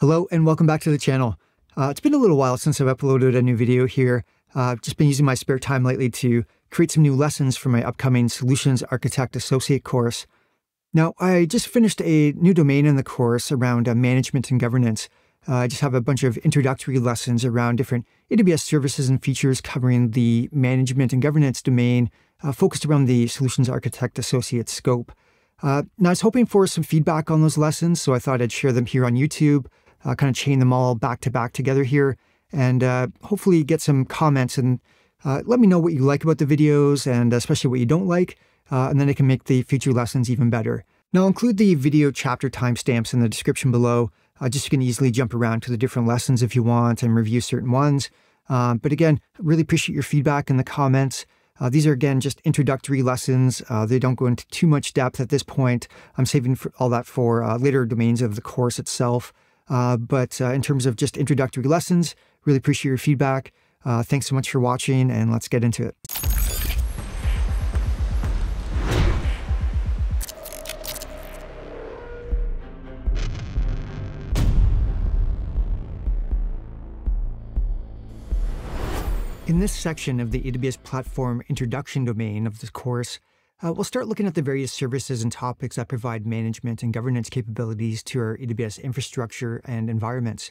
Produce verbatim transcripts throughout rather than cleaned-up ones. Hello and welcome back to the channel. Uh, it's been a little while since I've uploaded a new video here. Uh, I've just been using my spare time lately to create some new lessons for my upcoming Solutions Architect Associate course. Now, I just finished a new domain in the course around uh, management and governance. Uh, I just have a bunch of introductory lessons around different A W S services and features covering the management and governance domain, uh, focused around the Solutions Architect Associate scope. Uh, now, I was hoping for some feedback on those lessons, so I thought I'd share them here on YouTube. Uh, kind of chain them all back to back together here, and uh, hopefully get some comments and uh, let me know what you like about the videos and especially what you don't like, uh, and then I can make the future lessons even better. Now I'll include the video chapter timestamps in the description below, uh, just so you can easily jump around to the different lessons if you want and review certain ones. Um, but again, I really appreciate your feedback in the comments. Uh, these are again just introductory lessons. Uh, they don't go into too much depth at this point. I'm saving for all that for uh, later domains of the course itself. Uh, but uh, in terms of just introductory lessons, really appreciate your feedback. Uh, thanks so much for watching, and let's get into it. In this section of the A W S Platform Introduction domain of this course, Uh, we'll start looking at the various services and topics that provide management and governance capabilities to our A W S infrastructure and environments.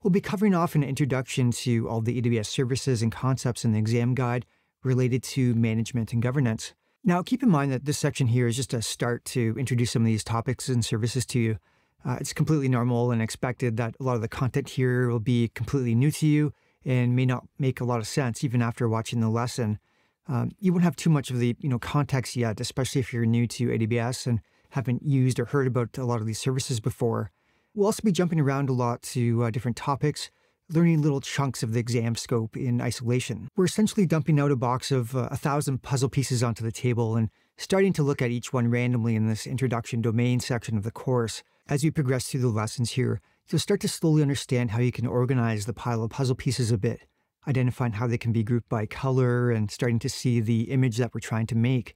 We'll be covering off an introduction to all the A W S services and concepts in the exam guide related to management and governance. Now, keep in mind that this section here is just a start to introduce some of these topics and services to you. Uh, it's completely normal and expected that a lot of the content here will be completely new to you and may not make a lot of sense even after watching the lesson. Um, you won't have too much of the you know, context yet, especially if you're new to A W S and haven't used or heard about a lot of these services before. We'll also be jumping around a lot to uh, different topics, learning little chunks of the exam scope in isolation. We're essentially dumping out a box of uh, a thousand puzzle pieces onto the table and starting to look at each one randomly in this introduction domain section of the course. As you progress through the lessons here, you'll start to slowly understand how you can organize the pile of puzzle pieces a bit, identifying how they can be grouped by color and starting to see the image that we're trying to make.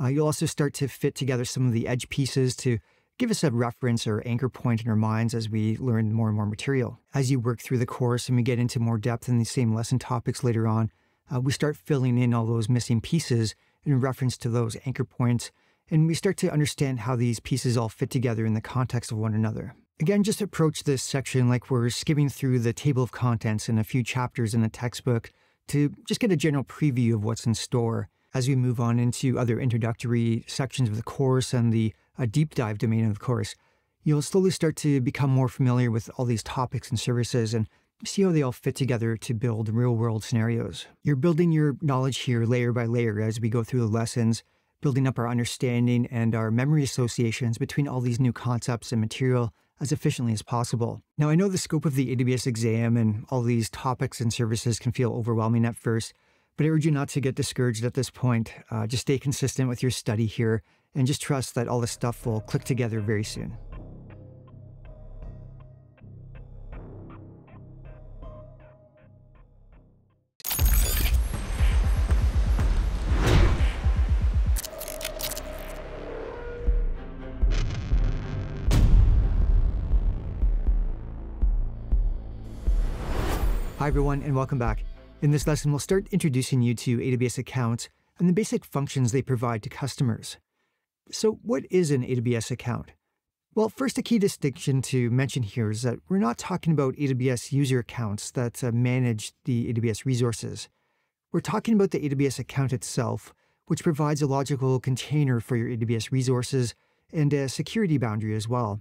Uh, you'll also start to fit together some of the edge pieces to give us a reference or anchor point in our minds as we learn more and more material. As you work through the course and we get into more depth in these same lesson topics later on, uh, we start filling in all those missing pieces in reference to those anchor points, and we start to understand how these pieces all fit together in the context of one another. Again, just approach this section like we're skimming through the table of contents in a few chapters in a textbook to just get a general preview of what's in store. As we move on into other introductory sections of the course and the uh, deep dive domain of the course, you'll slowly start to become more familiar with all these topics and services and see how they all fit together to build real-world scenarios. You're building your knowledge here layer by layer as we go through the lessons, building up our understanding and our memory associations between all these new concepts and material as efficiently as possible. Now, I know the scope of the A W S exam and all these topics and services can feel overwhelming at first, but I urge you not to get discouraged at this point. Uh, just stay consistent with your study here and just trust that all this stuff will click together very soon. Hi everyone, and welcome back. In this lesson, we'll start introducing you to A W S accounts and the basic functions they provide to customers. So what is an A W S account? Well, first, a key distinction to mention here is that we're not talking about A W S user accounts that uh, manage the A W S resources. We're talking about the A W S account itself, which provides a logical container for your A W S resources and a security boundary as well.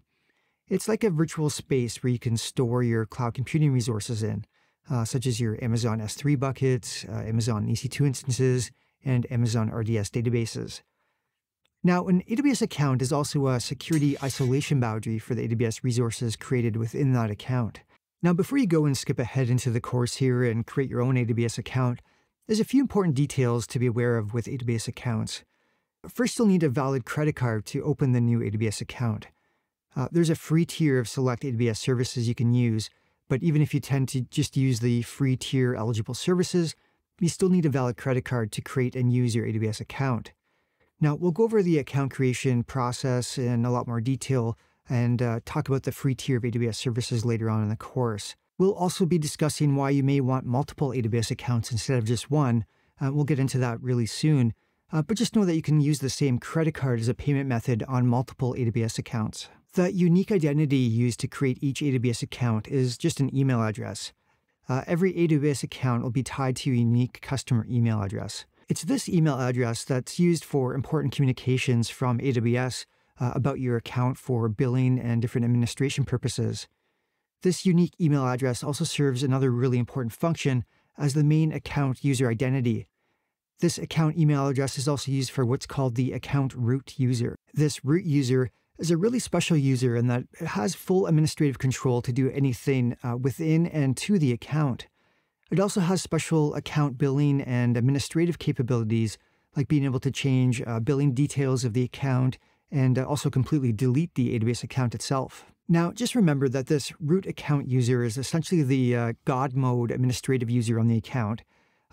It's like a virtual space where you can store your cloud computing resources in, Uh, such as your Amazon S three buckets, uh, Amazon E C two instances, and Amazon R D S databases. Now, an A W S account is also a security isolation boundary for the A W S resources created within that account. Now, before you go and skip ahead into the course here and create your own A W S account, there's a few important details to be aware of with A W S accounts. First, you'll need a valid credit card to open the new A W S account. Uh, there's a free tier of select A W S services you can use, but even if you tend to just use the free tier eligible services, you still need a valid credit card to create and use your A W S account. Now, we'll go over the account creation process in a lot more detail and uh, talk about the free tier of A W S services later on in the course. We'll also be discussing why you may want multiple A W S accounts instead of just one. Uh, we'll get into that really soon. Uh, but just know that you can use the same credit card as a payment method on multiple A W S accounts. The unique identity used to create each A W S account is just an email address. Uh, every A W S account will be tied to a unique customer email address. It's this email address that's used for important communications from A W S uh, about your account for billing and different administration purposes. This unique email address also serves another really important function as the main account user identity. This account email address is also used for what's called the account root user. This root user is a really special user in that it has full administrative control to do anything uh, within and to the account. It also has special account billing and administrative capabilities, like being able to change uh, billing details of the account and uh, also completely delete the A W S account itself. Now, just remember that this root account user is essentially the uh, God mode administrative user on the account.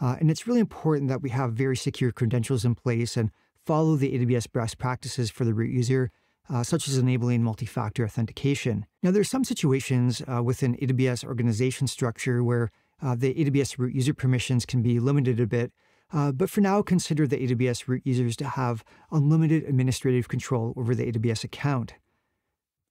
Uh, and it's really important that we have very secure credentials in place and follow the A W S best practices for the root user, uh, such as enabling multi-factor authentication. Now, there are some situations uh, within A W S organization structure where uh, the A W S root user permissions can be limited a bit, uh, but for now, consider the A W S root users to have unlimited administrative control over the A W S account.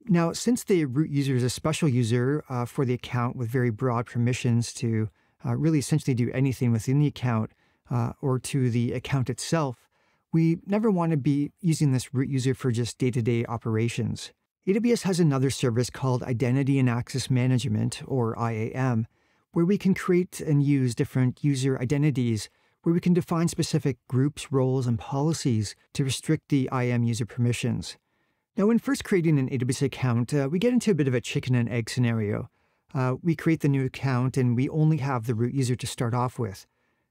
Now, since the root user is a special user uh, for the account with very broad permissions to Uh, really essentially do anything within the account uh, or to the account itself, we never want to be using this root user for just day-to-day operations. A W S has another service called Identity and Access Management, or I A M, where we can create and use different user identities, where we can define specific groups, roles, and policies to restrict the I A M user permissions. Now, when first creating an A W S account, uh, we get into a bit of a chicken and egg scenario. Uh, we create the new account and we only have the root user to start off with.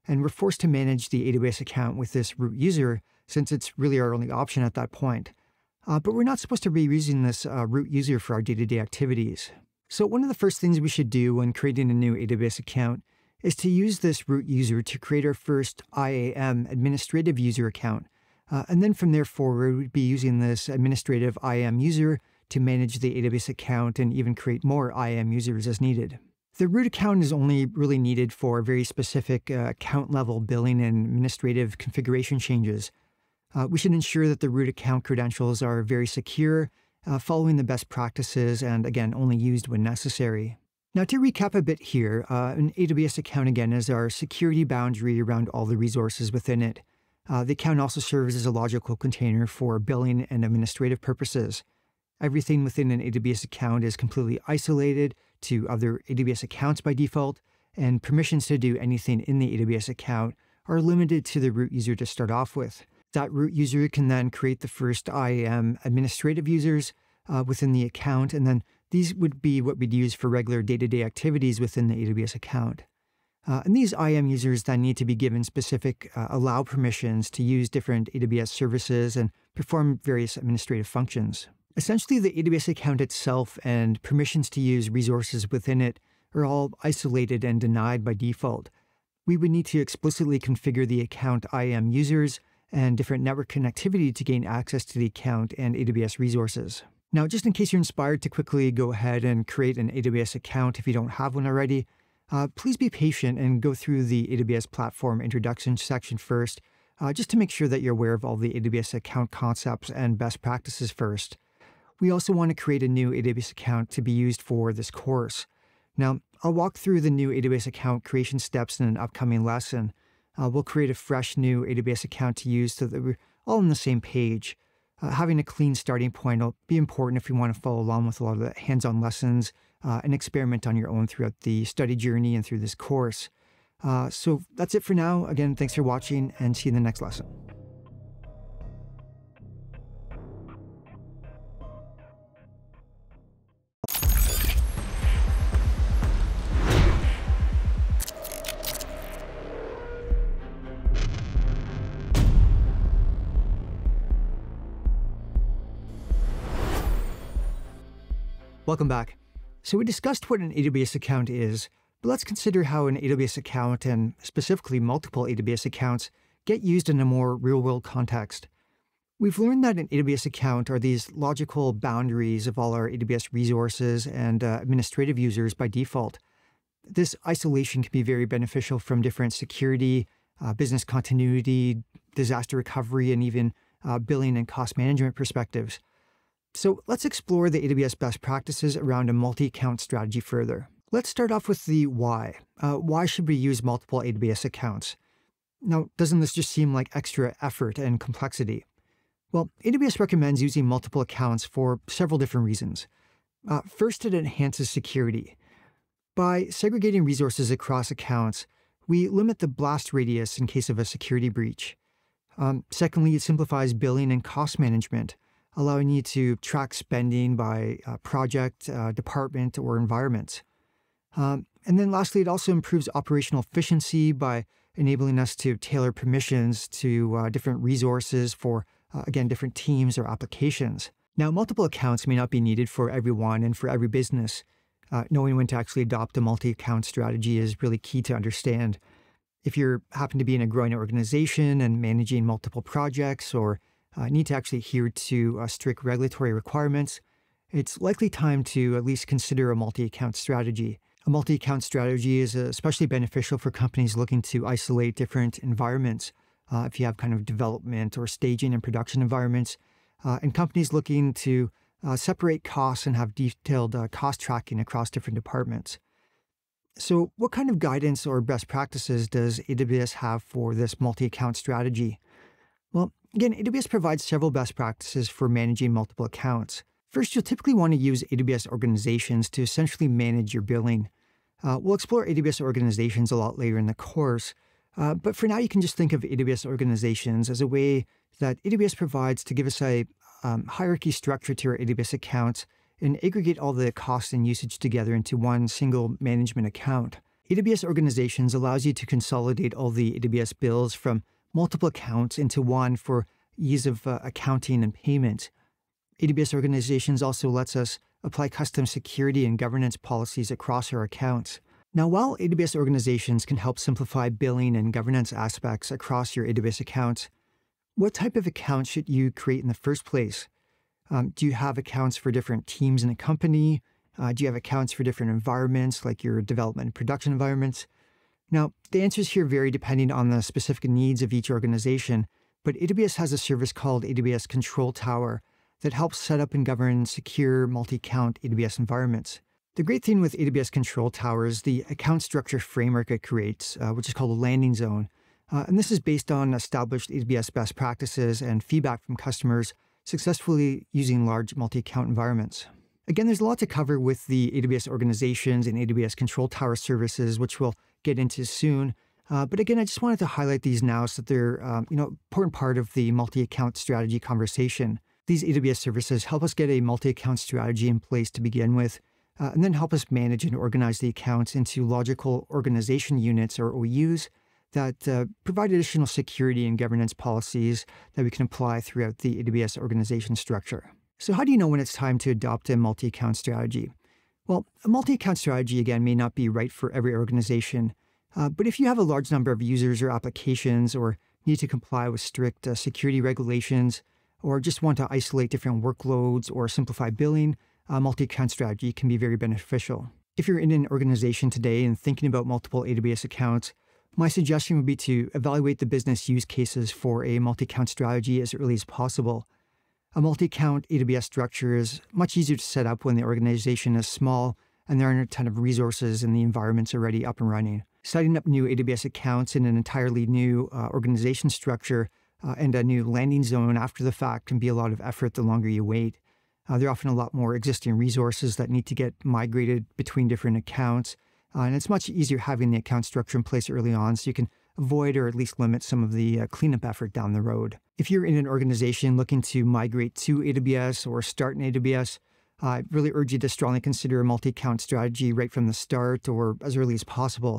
And we're forced to manage the A W S account with this root user since it's really our only option at that point. Uh, but we're not supposed to be using this uh, root user for our day-to-day activities. So one of the first things we should do when creating a new A W S account is to use this root user to create our first I A M administrative user account. Uh, and then from there forward, we'd be using this administrative I A M user to manage the A W S account and even create more I A M users as needed. The root account is only really needed for very specific uh, account level billing and administrative configuration changes. Uh, we should ensure that the root account credentials are very secure, uh, following the best practices, and again, only used when necessary. Now, to recap a bit here, uh, an A W S account again is our security boundary around all the resources within it. Uh, the account also serves as a logical container for billing and administrative purposes. Everything within an A W S account is completely isolated to other A W S accounts by default, and permissions to do anything in the A W S account are limited to the root user to start off with. That root user can then create the first I A M administrative users uh, within the account, and then these would be what we'd use for regular day-to-day activities within the A W S account. Uh, and these I A M users then need to be given specific uh, allow permissions to use different A W S services and perform various administrative functions. Essentially, the A W S account itself and permissions to use resources within it are all isolated and denied by default. We would need to explicitly configure the account I A M users and different network connectivity to gain access to the account and A W S resources. Now, just in case you're inspired to quickly go ahead and create an A W S account if you don't have one already, uh, please be patient and go through the A W S platform introduction section first, uh, just to make sure that you're aware of all the A W S account concepts and best practices first. We also want to create a new A W S account to be used for this course. Now, I'll walk through the new A W S account creation steps in an upcoming lesson. Uh, we'll create a fresh new A W S account to use so that we're all on the same page. Uh, having a clean starting point will be important if you want to follow along with a lot of the hands-on lessons uh, and experiment on your own throughout the study journey and through this course. Uh, so that's it for now. Again, thanks for watching and see you in the next lesson. Welcome back. So we discussed what an A W S account is, but let's consider how an A W S account, and specifically multiple A W S accounts, get used in a more real-world context. We've learned that an A W S account are these logical boundaries of all our A W S resources and uh, administrative users by default. This isolation can be very beneficial from different security, uh, business continuity, disaster recovery, and even uh, billing and cost management perspectives. So let's explore the A W S best practices around a multi-account strategy further. Let's start off with the why. Uh, why should we use multiple A W S accounts? Now, doesn't this just seem like extra effort and complexity? Well, A W S recommends using multiple accounts for several different reasons. Uh, first, it enhances security. By segregating resources across accounts, we limit the blast radius in case of a security breach. Um, secondly, it simplifies billing and cost management, allowing you to track spending by uh, project, uh, department, or environment. Um, and then lastly, it also improves operational efficiency by enabling us to tailor permissions to uh, different resources for Uh, again, different teams or applications. Now, multiple accounts may not be needed for everyone and for every business. Uh, knowing when to actually adopt a multi-account strategy is really key to understand. If you happen to be in a growing organization and managing multiple projects or uh, need to actually adhere to uh, strict regulatory requirements, it's likely time to at least consider a multi-account strategy. A multi-account strategy is especially beneficial for companies looking to isolate different environments. Uh, if you have kind of development or staging and production environments, uh, and companies looking to uh, separate costs and have detailed uh, cost tracking across different departments. So what kind of guidance or best practices does A W S have for this multi-account strategy? Well, again, A W S provides several best practices for managing multiple accounts. First, you'll typically want to use A W S Organizations to essentially manage your billing. Uh, we'll explore A W S Organizations a lot later in the course, Uh, but for now, you can just think of A W S Organizations as a way that A W S provides to give us a um, hierarchy structure to our A W S accounts and aggregate all the costs and usage together into one single management account. A W S Organizations allows you to consolidate all the A W S bills from multiple accounts into one for ease of uh, accounting and payment. A W S Organizations also lets us apply custom security and governance policies across our accounts. Now, while A W S Organizations can help simplify billing and governance aspects across your A W S accounts, what type of account should you create in the first place? Um, do you have accounts for different teams in a company? Uh, do you have accounts for different environments, like your development and production environments? Now, the answers here vary depending on the specific needs of each organization, but A W S has a service called A W S Control Tower that helps set up and govern secure multi-account A W S environments. The great thing with A W S Control Tower is the account structure framework it creates, uh, which is called a landing zone. Uh, and this is based on established A W S best practices and feedback from customers successfully using large multi-account environments. Again, there's a lot to cover with the A W S Organizations and A W S Control Tower services, which we'll get into soon. Uh, but again, I just wanted to highlight these now so that they're um, you know, important part of the multi-account strategy conversation. These A W S services help us get a multi-account strategy in place to begin with, Uh, and then help us manage and organize the accounts into logical organization units, or O Us, that uh, provide additional security and governance policies that we can apply throughout the A W S organization structure. So how do you know when it's time to adopt a multi-account strategy? Well, a multi-account strategy, again, may not be right for every organization, uh, but if you have a large number of users or applications, or need to comply with strict uh, security regulations, or just want to isolate different workloads or simplify billing, a multi-account strategy can be very beneficial. If you're in an organization today and thinking about multiple A W S accounts, my suggestion would be to evaluate the business use cases for a multi-account strategy as early as possible. A multi-account A W S structure is much easier to set up when the organization is small and there aren't a ton of resources and the environment's already up and running. Setting up new A W S accounts in an entirely new uh, organization structure uh, and a new landing zone after the fact can be a lot of effort the longer you wait. Uh, there are often a lot more existing resources that need to get migrated between different accounts. Uh, and it's much easier having the account structure in place early on so you can avoid or at least limit some of the uh, cleanup effort down the road. If you're in an organization looking to migrate to A W S or start in A W S, uh, I really urge you to strongly consider a multi-account strategy right from the start or as early as possible.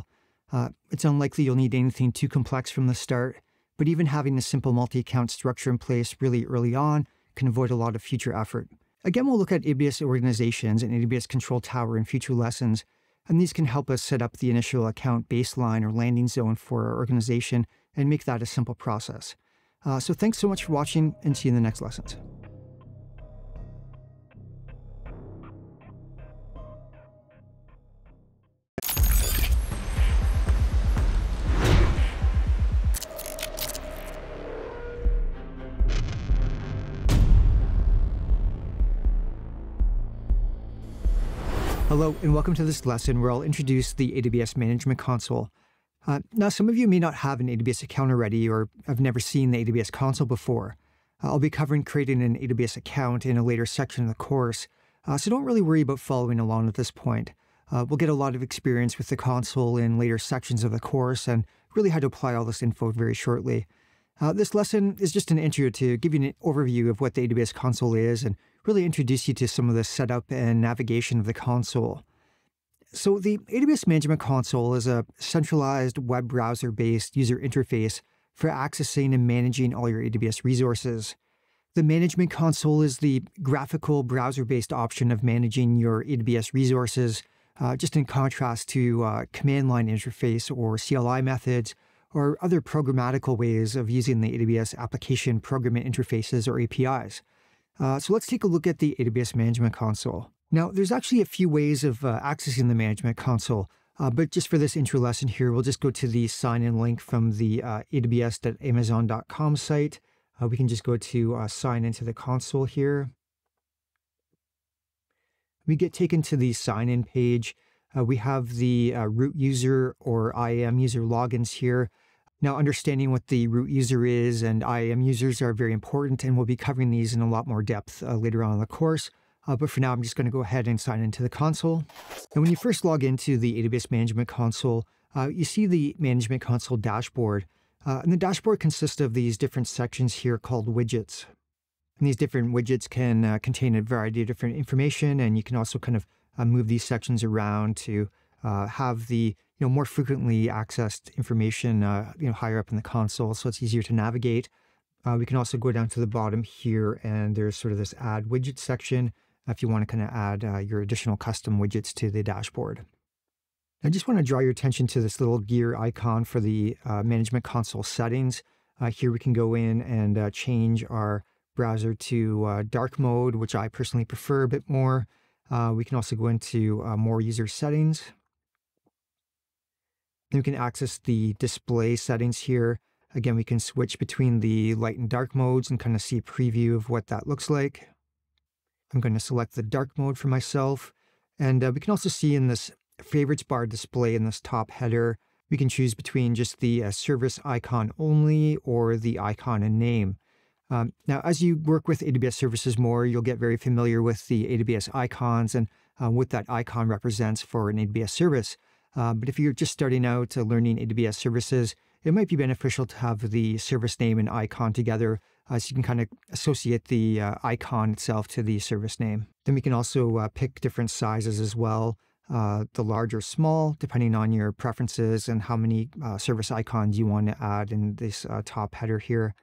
Uh, it's unlikely you'll need anything too complex from the start, but even having a simple multi-account structure in place really early on can avoid a lot of future effort. Again, we'll look at A W S Organizations and A W S Control Tower in future lessons, and these can help us set up the initial account baseline or landing zone for our organization and make that a simple process. Uh, so thanks so much for watching, and see you in the next lessons. Hello, and welcome to this lesson where I'll introduce the A W S Management Console. Uh, now, some of you may not have an A W S account already or have never seen the A W S console before. Uh, I'll be covering creating an A W S account in a later section of the course, uh, so don't really worry about following along at this point. Uh, we'll get a lot of experience with the console in later sections of the course and really how to apply all this info very shortly. Uh, this lesson is just an intro to give you an overview of what the A W S console is and really introduce you to some of the setup and navigation of the console. So the A W S Management Console is a centralized web browser-based user interface for accessing and managing all your A W S resources. The Management Console is the graphical browser-based option of managing your A W S resources, uh, just in contrast to uh, command line interface or C L I methods or other programmatical ways of using the A W S application programming interfaces or A P Is. Uh, so let's take a look at the A W S Management Console. Now, there's actually a few ways of uh, accessing the Management Console, uh, but just for this intro lesson here, we'll just go to the sign-in link from the uh, A W S dot amazon dot com site. Uh, we can just go to uh, sign into the console here. We get taken to the sign-in page. Uh, we have the uh, root user or I A M user logins here. Now, understanding what the root user is and I A M users are very important, and we'll be covering these in a lot more depth uh, later on in the course. Uh, but for now, I'm just going to go ahead and sign into the console. And when you first log into the A W S Management Console, uh, you see the Management Console dashboard. Uh, and the dashboard consists of these different sections here called widgets. And these different widgets can uh, contain a variety of different information, and you can also kind of uh, move these sections around to uh, have the you know, more frequently accessed information uh, you know, higher up in the console, so it's easier to navigate. Uh, we can also go down to the bottom here, and there's sort of this add widget section if you want to kind of add uh, your additional custom widgets to the dashboard. I just want to draw your attention to this little gear icon for the uh, Management Console settings. Uh, here we can go in and uh, change our browser to uh, dark mode, which I personally prefer a bit more. Uh, we can also go into uh, more user settings. Then we can access the display settings here. Again, we can switch between the light and dark modes and kind of see a preview of what that looks like. I'm going to select the dark mode for myself. And uh, we can also see in this favorites bar display in this top header, we can choose between just the uh, service icon only or the icon and name. Um, now, as you work with A W S services more, you'll get very familiar with the A W S icons and uh, what that icon represents for an A W S service. Uh, but if you're just starting out uh, learning A W S services, it might be beneficial to have the service name and icon together uh, so you can kind of associate the uh, icon itself to the service name. Then we can also uh, pick different sizes as well, uh, the large or small, depending on your preferences and how many uh, service icons you want to add in this uh, top header here.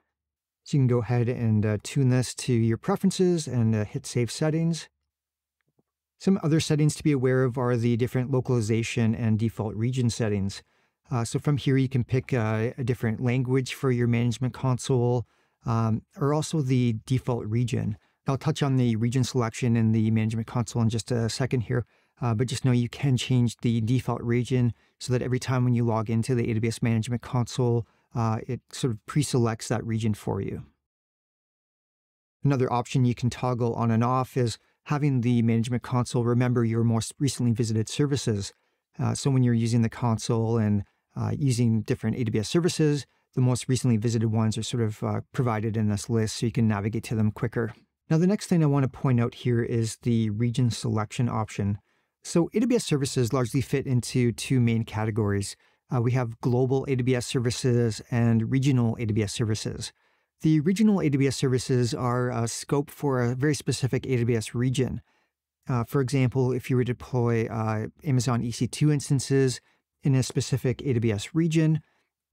So you can go ahead and uh, tune this to your preferences and uh, hit Save Settings. Some other settings to be aware of are the different localization and default region settings. Uh, so from here, you can pick uh, a different language for your Management Console, um, or also the default region. I'll touch on the region selection in the Management Console in just a second here, uh, but just know you can change the default region so that every time when you log into the A W S Management Console, uh, it sort of pre-selects that region for you. Another option you can toggle on and off is having the Management Console remember your most recently visited services. Uh, so when you're using the console and uh, using different A W S services, the most recently visited ones are sort of uh, provided in this list so you can navigate to them quicker. Now, the next thing I want to point out here is the region selection option. So A W S services largely fit into two main categories. Uh, we have global A W S services and regional A W S services. The regional A W S services are a scope for a very specific A W S region. Uh, for example, if you were to deploy uh, Amazon E C two instances in a specific A W S region,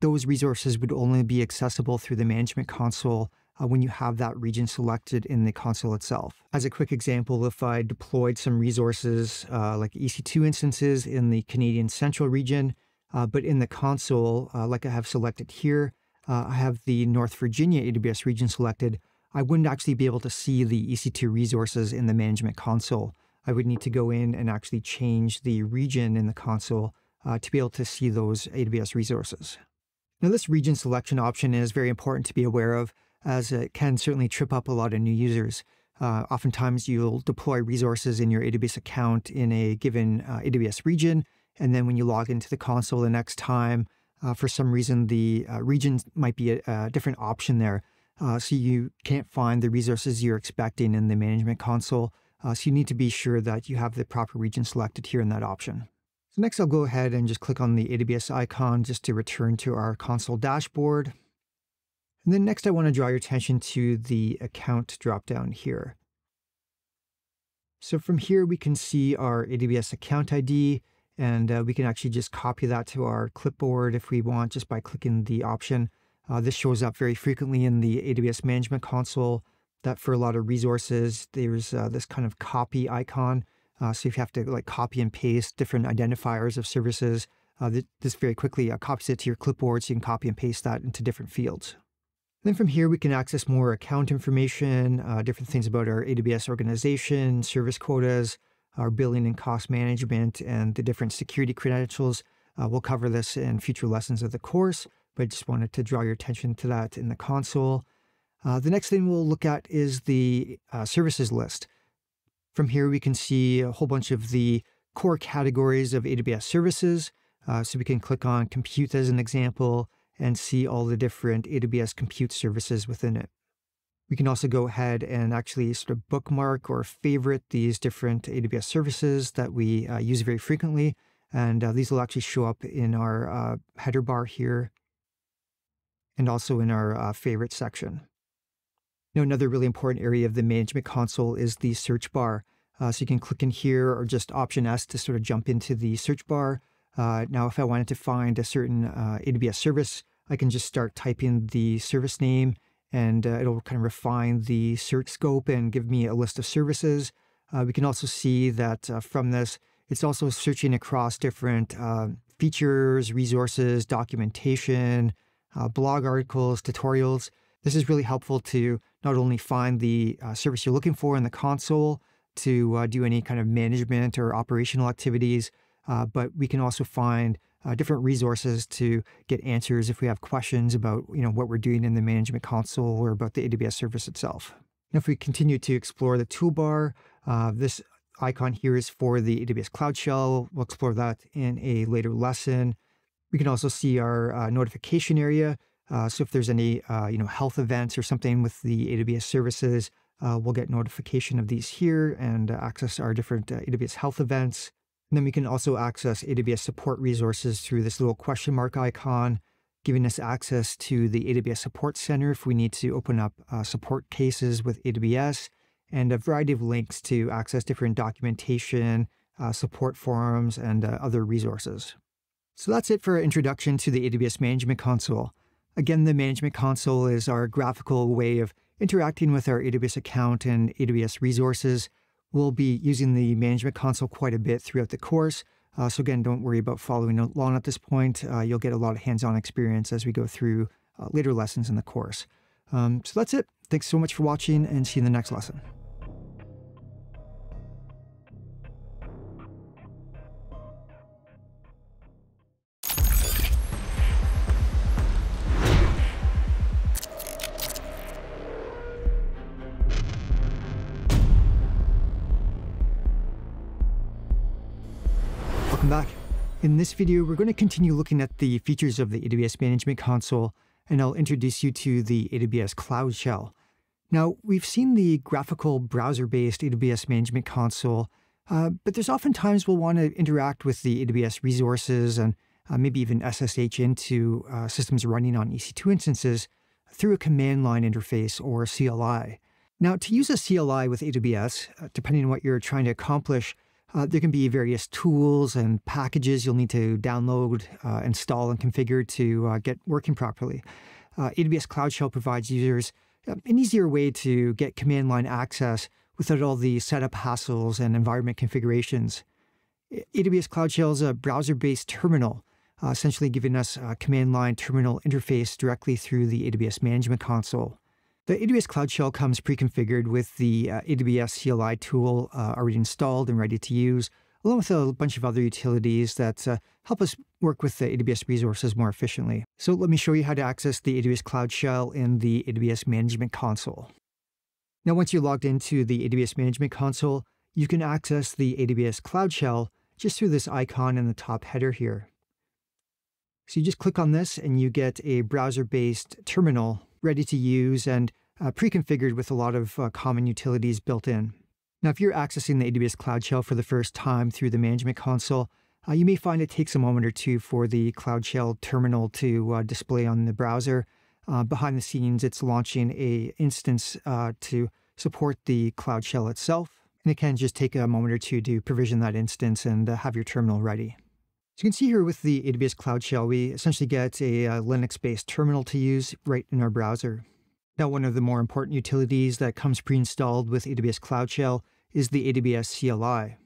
those resources would only be accessible through the Management Console uh, when you have that region selected in the console itself. As a quick example, if I deployed some resources uh, like E C two instances in the Canadian Central region, uh, but in the console, uh, like I have selected here, uh, I have the North Virginia A W S region selected, I wouldn't actually be able to see the E C two resources in the management console. I would need to go in and actually change the region in the console uh, to be able to see those A W S resources. Now, this region selection option is very important to be aware of, as it can certainly trip up a lot of new users. Uh, oftentimes, you'll deploy resources in your A W S account in a given uh, A W S region, and then when you log into the console the next time, uh, for some reason, the uh, regions might be a, a different option there. Uh, so you can't find the resources you're expecting in the management console. Uh, so you need to be sure that you have the proper region selected here in that option. So next, I'll go ahead and just click on the A W S icon just to return to our console dashboard. And then next, I want to draw your attention to the account dropdown here. So from here, we can see our A W S account I D, and uh, we can actually just copy that to our clipboard if we want, just by clicking the option. Uh, this shows up very frequently in the A W S Management Console, that for a lot of resources, there's uh, this kind of copy icon. Uh, so if you have to like copy and paste different identifiers of services, uh, th this very quickly uh, copies it to your clipboard so you can copy and paste that into different fields. And then from here, we can access more account information, uh, different things about our A W S organization, service quotas, our billing and cost management, and the different security credentials. Uh, we'll cover this in future lessons of the course, but I just wanted to draw your attention to that in the console. Uh, the next thing we'll look at is the uh, services list. From here, we can see a whole bunch of the core categories of A W S services. Uh, so we can click on compute as an example and see all the different A W S compute services within it. We can also go ahead and actually sort of bookmark or favorite these different A W S services that we uh, use very frequently. And uh, these will actually show up in our uh, header bar here and also in our uh, favorite section. Now, another really important area of the management console is the search bar. Uh, so you can click in here or just option S to sort of jump into the search bar. Uh, now, if I wanted to find a certain uh, A W S service, I can just start typing the service name, and uh, it'll kind of refine the search scope and give me a list of services. Uh, we can also see that uh, from this, it's also searching across different uh, features, resources, documentation, uh, blog articles, tutorials. This is really helpful to not only find the uh, service you're looking for in the console to uh, do any kind of management or operational activities, uh, but we can also find Uh, different resources to get answers if we have questions about, you know, what we're doing in the management console or about the A W S service itself. Now, if we continue to explore the toolbar, uh, this icon here is for the A W S CloudShell. We'll explore that in a later lesson. We can also see our uh, notification area. Uh, so if there's any, uh, you know, health events or something with the A W S services, uh, we'll get notification of these here and uh, access our different uh, A W S health events. And then we can also access A W S support resources through this little question mark icon, giving us access to the A W S Support Center if we need to open up uh, support cases with A W S, and a variety of links to access different documentation, uh, support forums, and uh, other resources. So that's it for our introduction to the A W S Management Console. Again, the Management Console is our graphical way of interacting with our A W S account and A W S resources. We'll be using the Management Console quite a bit throughout the course. Uh, so again, don't worry about following along at this point. Uh, you'll get a lot of hands-on experience as we go through uh, later lessons in the course. Um, so that's it. Thanks so much for watching, and see you in the next lesson. Back. In this video, we're going to continue looking at the features of the A W S Management Console, and I'll introduce you to the A W S CloudShell. Now, we've seen the graphical browser-based A W S Management Console, uh, but there's often times we'll want to interact with the A W S resources and uh, maybe even S S H into uh, systems running on E C two instances through a command line interface or C L I. Now, to use a C L I with A W S, uh, depending on what you're trying to accomplish, Uh, there can be various tools and packages you'll need to download, uh, install, and configure to uh, get working properly. Uh, A W S CloudShell provides users an easier way to get command line access without all the setup hassles and environment configurations. A W S CloudShell is a browser-based terminal. uh, essentially giving us a command line terminal interface directly through the A W S Management Console. The A W S CloudShell comes pre-configured with the uh, A W S C L I tool uh, already installed and ready to use, along with a bunch of other utilities that uh, help us work with the A W S resources more efficiently. So let me show you how to access the A W S CloudShell in the A W S Management Console. Now, once you're logged into the A W S Management Console, you can access the A W S CloudShell just through this icon in the top header here. So you just click on this and you get a browser-based terminal ready to use and uh, pre-configured with a lot of uh, common utilities built in. Now, if you're accessing the A W S CloudShell for the first time through the Management Console, uh, you may find it takes a moment or two for the CloudShell terminal to uh, display on the browser. Uh, behind the scenes, it's launching an instance uh, to support the CloudShell itself. And it can just take a moment or two to provision that instance and uh, have your terminal ready. So you can see here with the A W S CloudShell, we essentially get a uh, Linux-based terminal to use right in our browser. Now, one of the more important utilities that comes pre-installed with A W S CloudShell is the A W S C L I.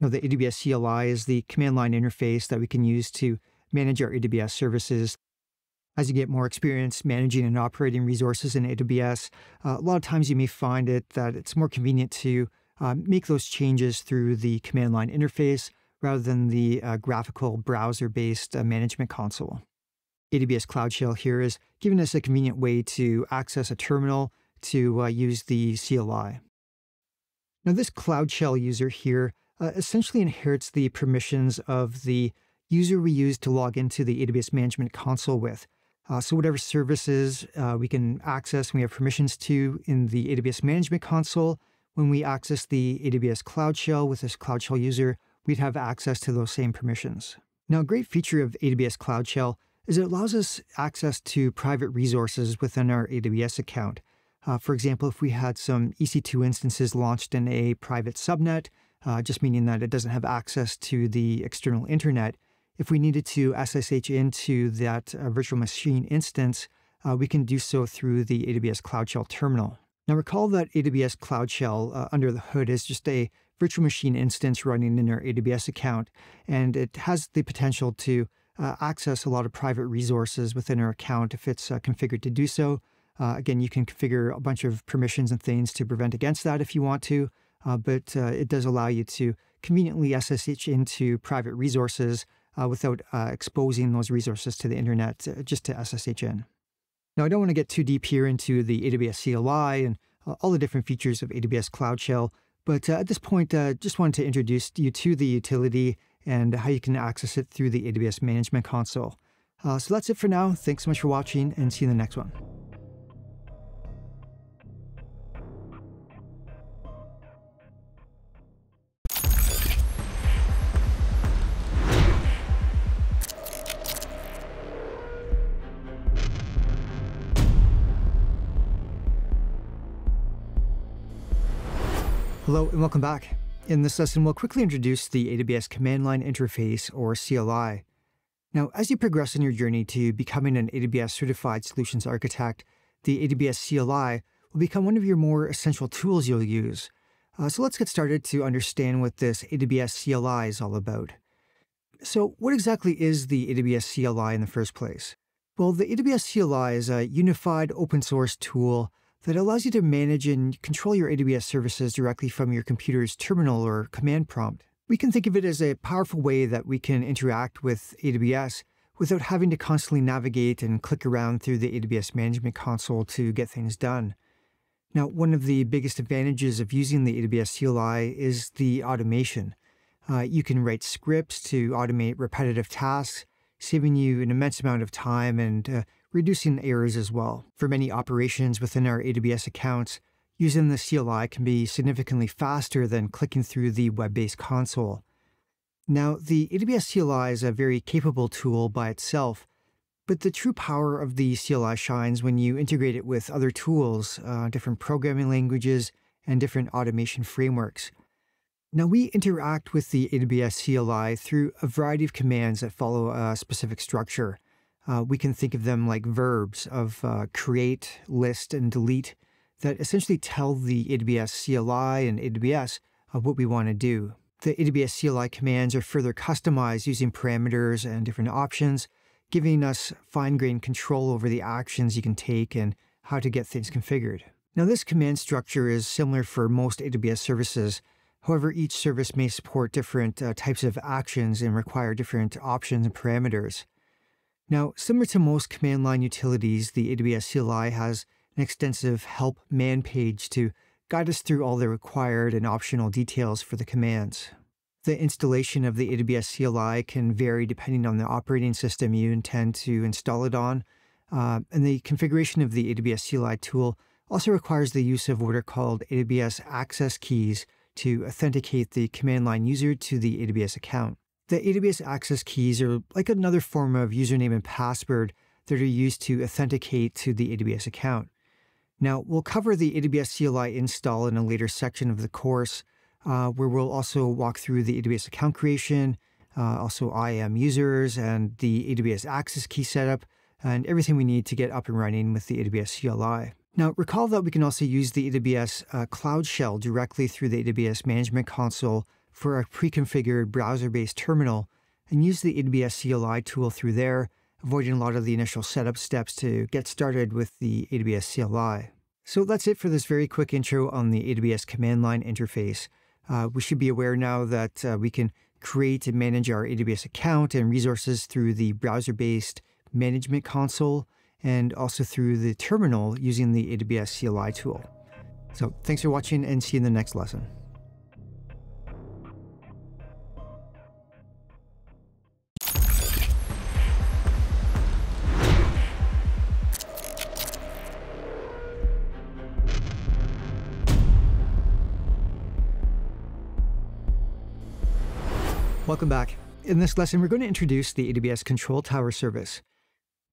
Now, the A W S C L I is the command line interface that we can use to manage our A W S services. As you get more experience managing and operating resources in A W S, uh, a lot of times you may find it that it's more convenient to uh, make those changes through the command line interface rather than the uh, graphical browser-based uh, management console. A W S CloudShell here is giving us a convenient way to access a terminal to uh, use the C L I. Now, this CloudShell user here uh, essentially inherits the permissions of the user we use to log into the A W S Management Console with. Uh, so whatever services uh, we can access, we have permissions to in the A W S Management Console. When we access the A W S CloudShell with this CloudShell user, we'd have access to those same permissions. Now, a great feature of A W S CloudShell is it allows us access to private resources within our A W S account. Uh, for example, if we had some E C two instances launched in a private subnet, uh, just meaning that it doesn't have access to the external internet, if we needed to S S H into that uh, virtual machine instance, uh, we can do so through the A W S CloudShell terminal. Now, recall that A W S CloudShell uh, under the hood is just a virtual machine instance running in our A W S account, and it has the potential to uh, access a lot of private resources within our account if it's uh, configured to do so. Uh, again, you can configure a bunch of permissions and things to prevent against that if you want to, uh, but uh, it does allow you to conveniently S S H into private resources Uh, without uh, exposing those resources to the internet, uh, just to S S H in. Now, I don't want to get too deep here into the A W S C L I and uh, all the different features of A W S CloudShell, but uh, at this point, I uh, just wanted to introduce you to the utility and how you can access it through the A W S Management Console. Uh, so that's it for now. Thanks so much for watching, and see you in the next one. Hello and welcome back. In this lesson, we'll quickly introduce the A W S Command Line Interface, or C L I. Now, as you progress in your journey to becoming an A W S Certified Solutions Architect, the A W S C L I will become one of your more essential tools you'll use. Uh, so let's get started to understand what this A W S C L I is all about. So what exactly is the A W S C L I in the first place? Well, the A W S C L I is a unified open source tool that allows you to manage and control your A W S services directly from your computer's terminal or command prompt. We can think of it as a powerful way that we can interact with A W S without having to constantly navigate and click around through the A W S Management Console to get things done. Now, one of the biggest advantages of using the A W S C L I is the automation. Uh, you can write scripts to automate repetitive tasks, saving you an immense amount of time and uh, reducing errors as well. For many operations within our A W S accounts, using the C L I can be significantly faster than clicking through the web-based console. Now, the A W S C L I is a very capable tool by itself, but the true power of the C L I shines when you integrate it with other tools, uh, different programming languages, and different automation frameworks. Now, we interact with the A W S C L I through a variety of commands that follow a specific structure. Uh, we can think of them like verbs of uh, create, list, and delete that essentially tell the A W S C L I and A W S of what we want to do. The A W S C L I commands are further customized using parameters and different options, giving us fine-grained control over the actions you can take and how to get things configured. Now, this command structure is similar for most A W S services. However, each service may support different uh, types of actions and require different options and parameters. Now, similar to most command line utilities, the A W S C L I has an extensive help man page to guide us through all the required and optional details for the commands. The installation of the A W S C L I can vary depending on the operating system you intend to install it on, uh, and the configuration of the A W S C L I tool also requires the use of what are called A W S access keys to authenticate the command line user to the A W S account. The A W S access keys are like another form of username and password that are used to authenticate to the A W S account. Now, we'll cover the A W S C L I install in a later section of the course, uh, where we'll also walk through the A W S account creation, uh, also I A M users, and the A W S access key setup, and everything we need to get up and running with the A W S C L I. Now, recall that we can also use the A W S uh, CloudShell directly through the A W S Management Console for a pre-configured browser-based terminal, and use the A W S C L I tool through there, avoiding a lot of the initial setup steps to get started with the A W S C L I. So that's it for this very quick intro on the A W S command line interface. Uh, we should be aware now that uh, we can create and manage our A W S account and resources through the browser-based management console, and also through the terminal using the A W S C L I tool. So thanks for watching, and see you in the next lesson. Welcome back. In this lesson, we're going to introduce the A W S Control Tower service.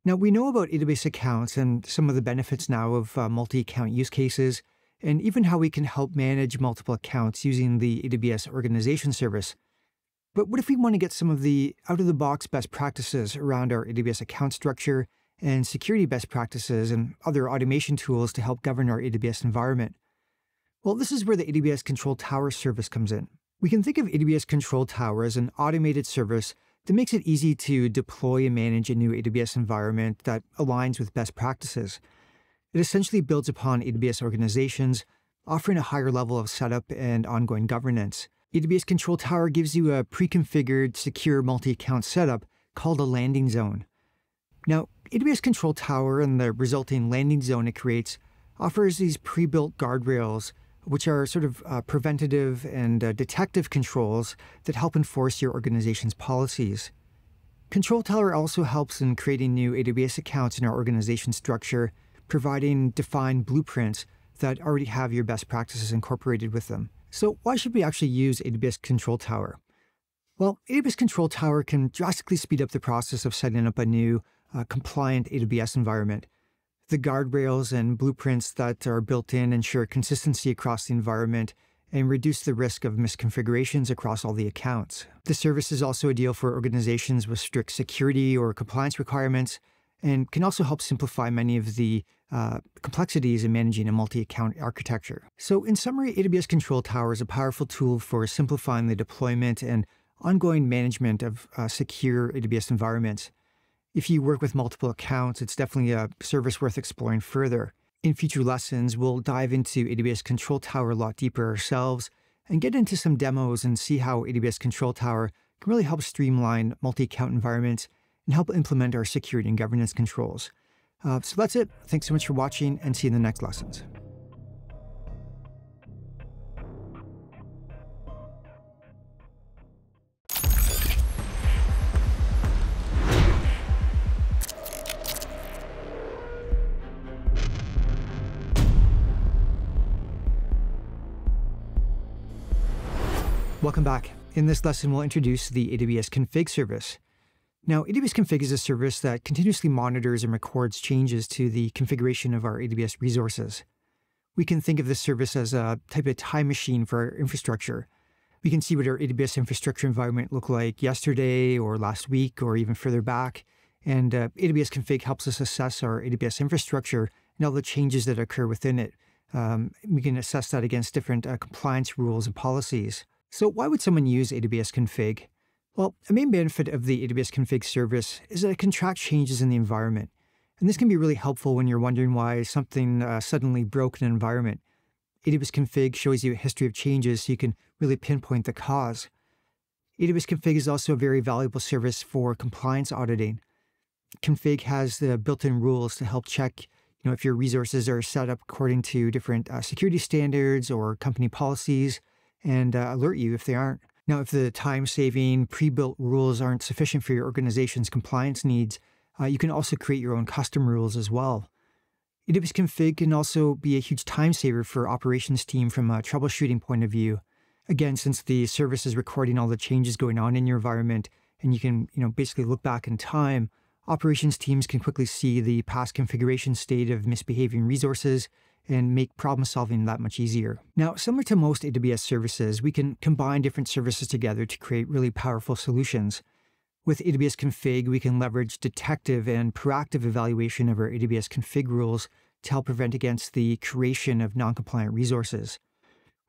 Now, we know about A W S accounts and some of the benefits now of uh, multi-account use cases, and even how we can help manage multiple accounts using the A W S Organization service. But what if we want to get some of the out-of-the-box best practices around our A W S account structure and security best practices and other automation tools to help govern our A W S environment? Well, this is where the A W S Control Tower service comes in. We can think of A W S Control Tower as an automated service that makes it easy to deploy and manage a new A W S environment that aligns with best practices. It essentially builds upon A W S Organizations, offering a higher level of setup and ongoing governance. A W S Control Tower gives you a pre-configured, secure multi-account setup called a landing zone. Now, A W S Control Tower and the resulting landing zone it creates offers these pre-built guardrails, which are sort of uh, preventative and uh, detective controls that help enforce your organization's policies. Control Tower also helps in creating new A W S accounts in our organization structure, providing defined blueprints that already have your best practices incorporated with them. So why should we actually use A W S Control Tower? Well, A W S Control Tower can drastically speed up the process of setting up a new, uh, compliant A W S environment. The guardrails and blueprints that are built in ensure consistency across the environment and reduce the risk of misconfigurations across all the accounts. The service is also ideal for organizations with strict security or compliance requirements, and can also help simplify many of the uh, complexities in managing a multi-account architecture. So in summary, A W S Control Tower is a powerful tool for simplifying the deployment and ongoing management of uh, secure A W S environments. If you work with multiple accounts, it's definitely a service worth exploring further. In future lessons, we'll dive into A W S Control Tower a lot deeper ourselves and get into some demos and see how A W S Control Tower can really help streamline multi-account environments and help implement our security and governance controls. Uh, so that's it. Thanks so much for watching, and see you in the next lessons. Welcome back. In this lesson, we'll introduce the A W S Config service. Now, A W S Config is a service that continuously monitors and records changes to the configuration of our A W S resources. We can think of this service as a type of time machine for our infrastructure. We can see what our A W S infrastructure environment looked like yesterday or last week or even further back. And uh, A W S Config helps us assess our A W S infrastructure and all the changes that occur within it. Um, we can assess that against different uh, compliance rules and policies. So why would someone use A W S Config? Well, a main benefit of the A W S Config service is that it can track changes in the environment. And this can be really helpful when you're wondering why something uh, suddenly broke in an environment. A W S Config shows you a history of changes so you can really pinpoint the cause. A W S Config is also a very valuable service for compliance auditing. Config has the built-in rules to help check, you know, if your resources are set up according to different uh, security standards or company policies, and uh, alert you if they aren't. Now, if the time-saving, pre-built rules aren't sufficient for your organization's compliance needs, uh, you can also create your own custom rules as well. A W S Config can also be a huge time-saver for operations team from a troubleshooting point of view. Again, since the service is recording all the changes going on in your environment, and you can, you know, basically look back in time, operations teams can quickly see the past configuration state of misbehaving resources and make problem solving that much easier. Now, similar to most A W S services, we can combine different services together to create really powerful solutions. With A W S Config, we can leverage detective and proactive evaluation of our A W S Config rules to help prevent against the creation of non-compliant resources.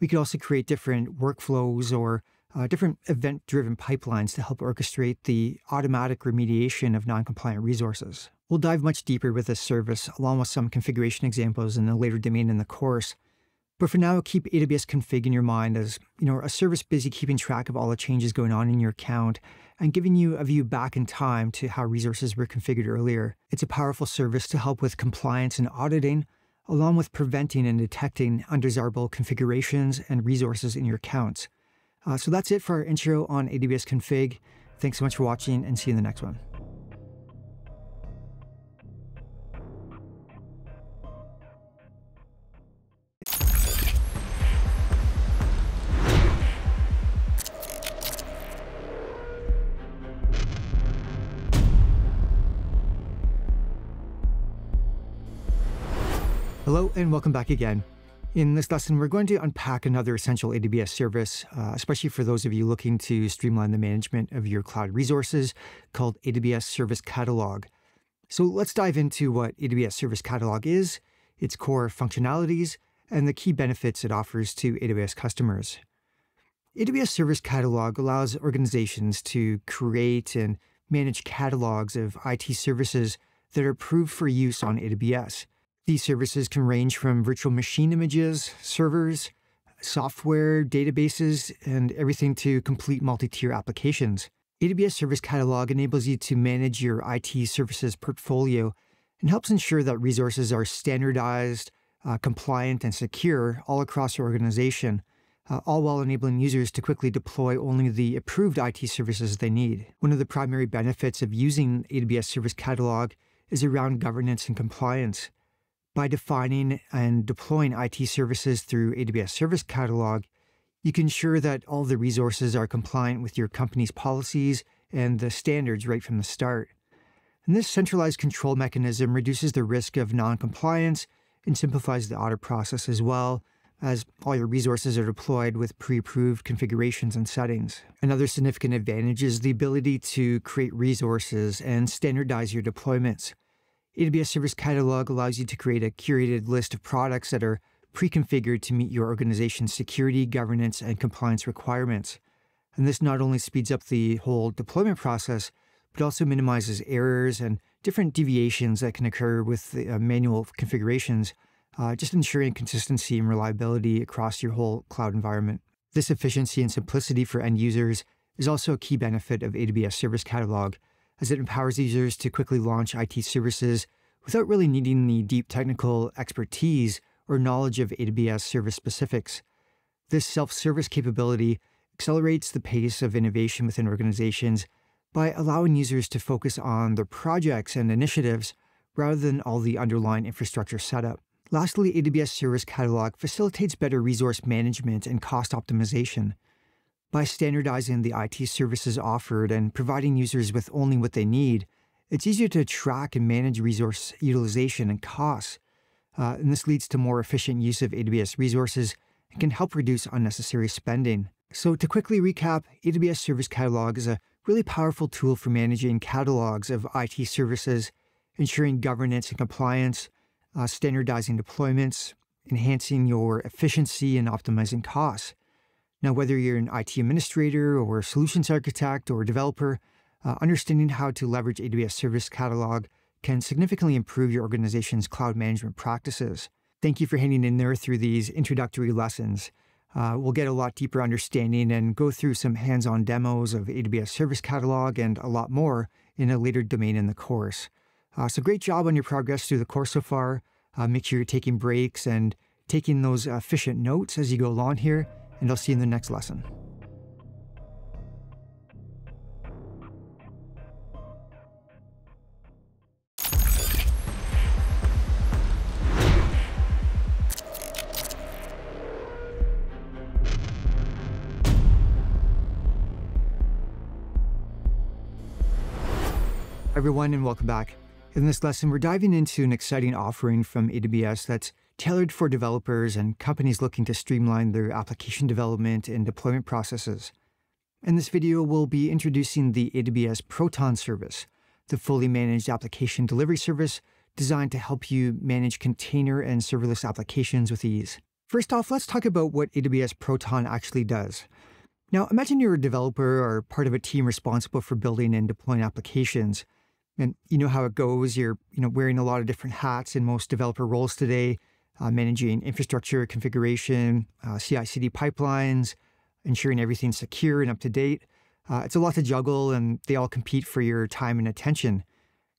We could also create different workflows or uh, different event-driven pipelines to help orchestrate the automatic remediation of non-compliant resources. We'll dive much deeper with this service, along with some configuration examples in a later domain in the course. But for now, keep A W S Config in your mind as, you know, a service busy keeping track of all the changes going on in your account and giving you a view back in time to how resources were configured earlier. It's a powerful service to help with compliance and auditing, along with preventing and detecting undesirable configurations and resources in your accounts. Uh, so that's it for our intro on A W S Config. Thanks so much for watching, and see you in the next one. Hello and welcome back again. In this lesson, we're going to unpack another essential A W S service, uh, especially for those of you looking to streamline the management of your cloud resources, called A W S Service Catalog. So let's dive into what A W S Service Catalog is, its core functionalities, and the key benefits it offers to A W S customers. A W S Service Catalog allows organizations to create and manage catalogs of I T services that are approved for use on A W S. These services can range from virtual machine images, servers, software, databases, and everything to complete multi-tier applications. A W S Service Catalog enables you to manage your I T services portfolio and helps ensure that resources are standardized, uh, compliant, and secure all across your organization, uh, all while enabling users to quickly deploy only the approved I T services they need. One of the primary benefits of using A W S Service Catalog is around governance and compliance. By defining and deploying I T services through A W S Service Catalog, you can ensure that all the resources are compliant with your company's policies and the standards right from the start. And this centralized control mechanism reduces the risk of non-compliance and simplifies the audit process as well, as all your resources are deployed with pre-approved configurations and settings. Another significant advantage is the ability to create resources and standardize your deployments. A W S Service Catalog allows you to create a curated list of products that are pre-configured to meet your organization's security, governance, and compliance requirements. And this not only speeds up the whole deployment process, but also minimizes errors and different deviations that can occur with the, uh, manual configurations, uh, just ensuring consistency and reliability across your whole cloud environment. This efficiency and simplicity for end users is also a key benefit of A W S Service Catalog, as it empowers users to quickly launch I T services without really needing the deep technical expertise or knowledge of A W S service specifics. This self-service capability accelerates the pace of innovation within organizations by allowing users to focus on their projects and initiatives rather than all the underlying infrastructure setup. Lastly, A W S Service Catalog facilitates better resource management and cost optimization. By standardizing the I T services offered and providing users with only what they need, it's easier to track and manage resource utilization and costs. Uh, and this leads to more efficient use of A W S resources and can help reduce unnecessary spending. So to quickly recap, A W S Service Catalog is a really powerful tool for managing catalogs of I T services, ensuring governance and compliance, uh, standardizing deployments, enhancing your efficiency, and optimizing costs. Now, whether you're an I T administrator or a solutions architect or a developer, uh, understanding how to leverage A W S Service Catalog can significantly improve your organization's cloud management practices. Thank you for hanging in there through these introductory lessons. Uh, we'll get a lot deeper understanding and go through some hands-on demos of A W S Service Catalog and a lot more in a later domain in the course. Uh, so great job on your progress through the course so far. Uh, make sure you're taking breaks and taking those efficient notes as you go along here, and I'll see you in the next lesson. Hi everyone, and welcome back. In this lesson, we're diving into an exciting offering from A W S that's tailored for developers and companies looking to streamline their application development and deployment processes. In this video, we'll be introducing the A W S Proton service, the fully managed application delivery service designed to help you manage container and serverless applications with ease. First off, let's talk about what A W S Proton actually does. Now, imagine you're a developer or part of a team responsible for building and deploying applications. And you know how it goes. You're you know, wearing a lot of different hats in most developer roles today, uh, managing infrastructure configuration, uh, C I C D pipelines, ensuring everything's secure and up to date. Uh, it's a lot to juggle, and they all compete for your time and attention.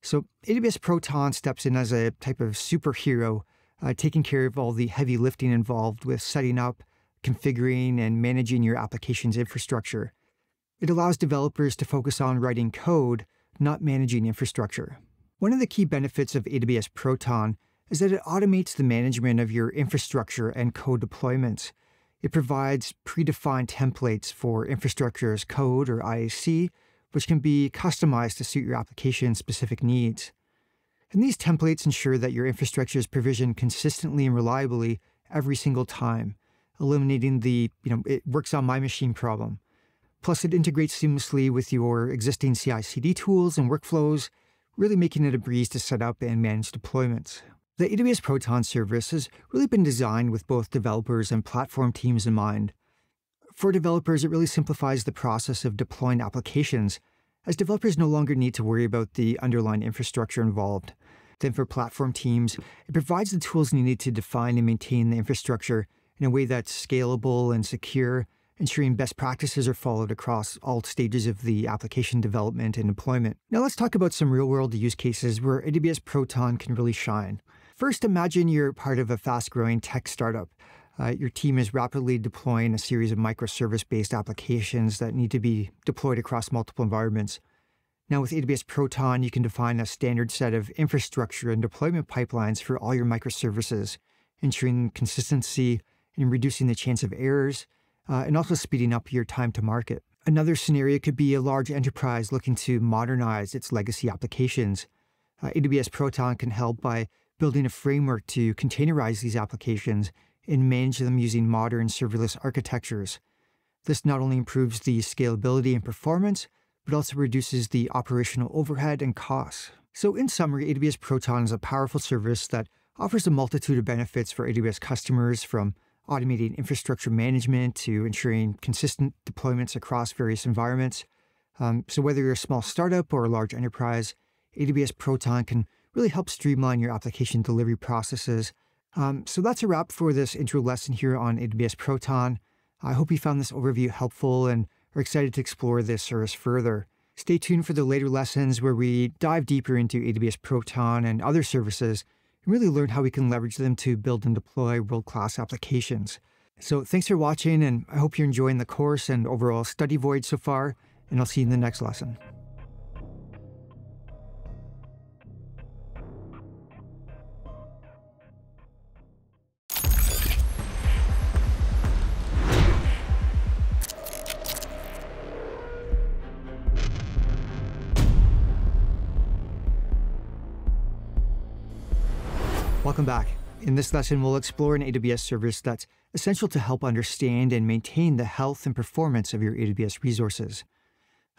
So A W S Proton steps in as a type of superhero, uh, taking care of all the heavy lifting involved with setting up, configuring, and managing your application's infrastructure. It allows developers to focus on writing code, not managing infrastructure. One of the key benefits of A W S Proton is that it automates the management of your infrastructure and code deployments. It provides predefined templates for infrastructure as code, or I A C, which can be customized to suit your application's specific needs. And these templates ensure that your infrastructure is provisioned consistently and reliably every single time, eliminating the, you know, it works on my machine problem. Plus, it integrates seamlessly with your existing C I C D tools and workflows, really making it a breeze to set up and manage deployments. The A W S Proton service has really been designed with both developers and platform teams in mind. For developers, it really simplifies the process of deploying applications, as developers no longer need to worry about the underlying infrastructure involved. Then for platform teams, it provides the tools needed to define and maintain the infrastructure in a way that's scalable and secure, ensuring best practices are followed across all stages of the application development and deployment. Now let's talk about some real-world use cases where A W S Proton can really shine. First, imagine you're part of a fast-growing tech startup. Uh, your team is rapidly deploying a series of microservice-based applications that need to be deployed across multiple environments. Now with A W S Proton, you can define a standard set of infrastructure and deployment pipelines for all your microservices, ensuring consistency and reducing the chance of errors, Uh, and also speeding up your time to market. Another scenario could be a large enterprise looking to modernize its legacy applications. Uh, A W S Proton can help by building a framework to containerize these applications and manage them using modern serverless architectures. This not only improves the scalability and performance, but also reduces the operational overhead and costs. So in summary, A W S Proton is a powerful service that offers a multitude of benefits for A W S customers, from automating infrastructure management to ensuring consistent deployments across various environments. Um, so whether you're a small startup or a large enterprise, A W S Proton can really help streamline your application delivery processes. Um, so that's a wrap for this intro lesson here on A W S Proton. I hope you found this overview helpful and are excited to explore this service further. Stay tuned for the later lessons where we dive deeper into A W S Proton and other services, really learn how we can leverage them to build and deploy world-class applications. So thanks for watching, and I hope you're enjoying the course and overall study voyage so far, and I'll see you in the next lesson. Welcome back. In this lesson, we'll explore an A W S service that's essential to help understand and maintain the health and performance of your A W S resources.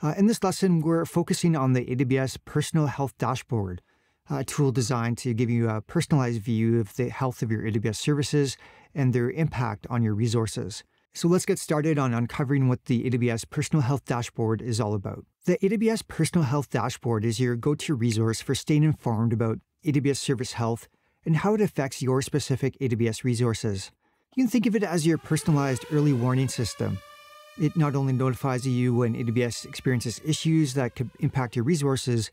Uh, in this lesson, we're focusing on the A W S Personal Health Dashboard, a tool designed to give you a personalized view of the health of your A W S services and their impact on your resources. So let's get started on uncovering what the A W S Personal Health Dashboard is all about. The A W S Personal Health Dashboard is your go-to resource for staying informed about A W S service health and how it affects your specific A W S resources. You can think of it as your personalized early warning system. It not only notifies you when A W S experiences issues that could impact your resources,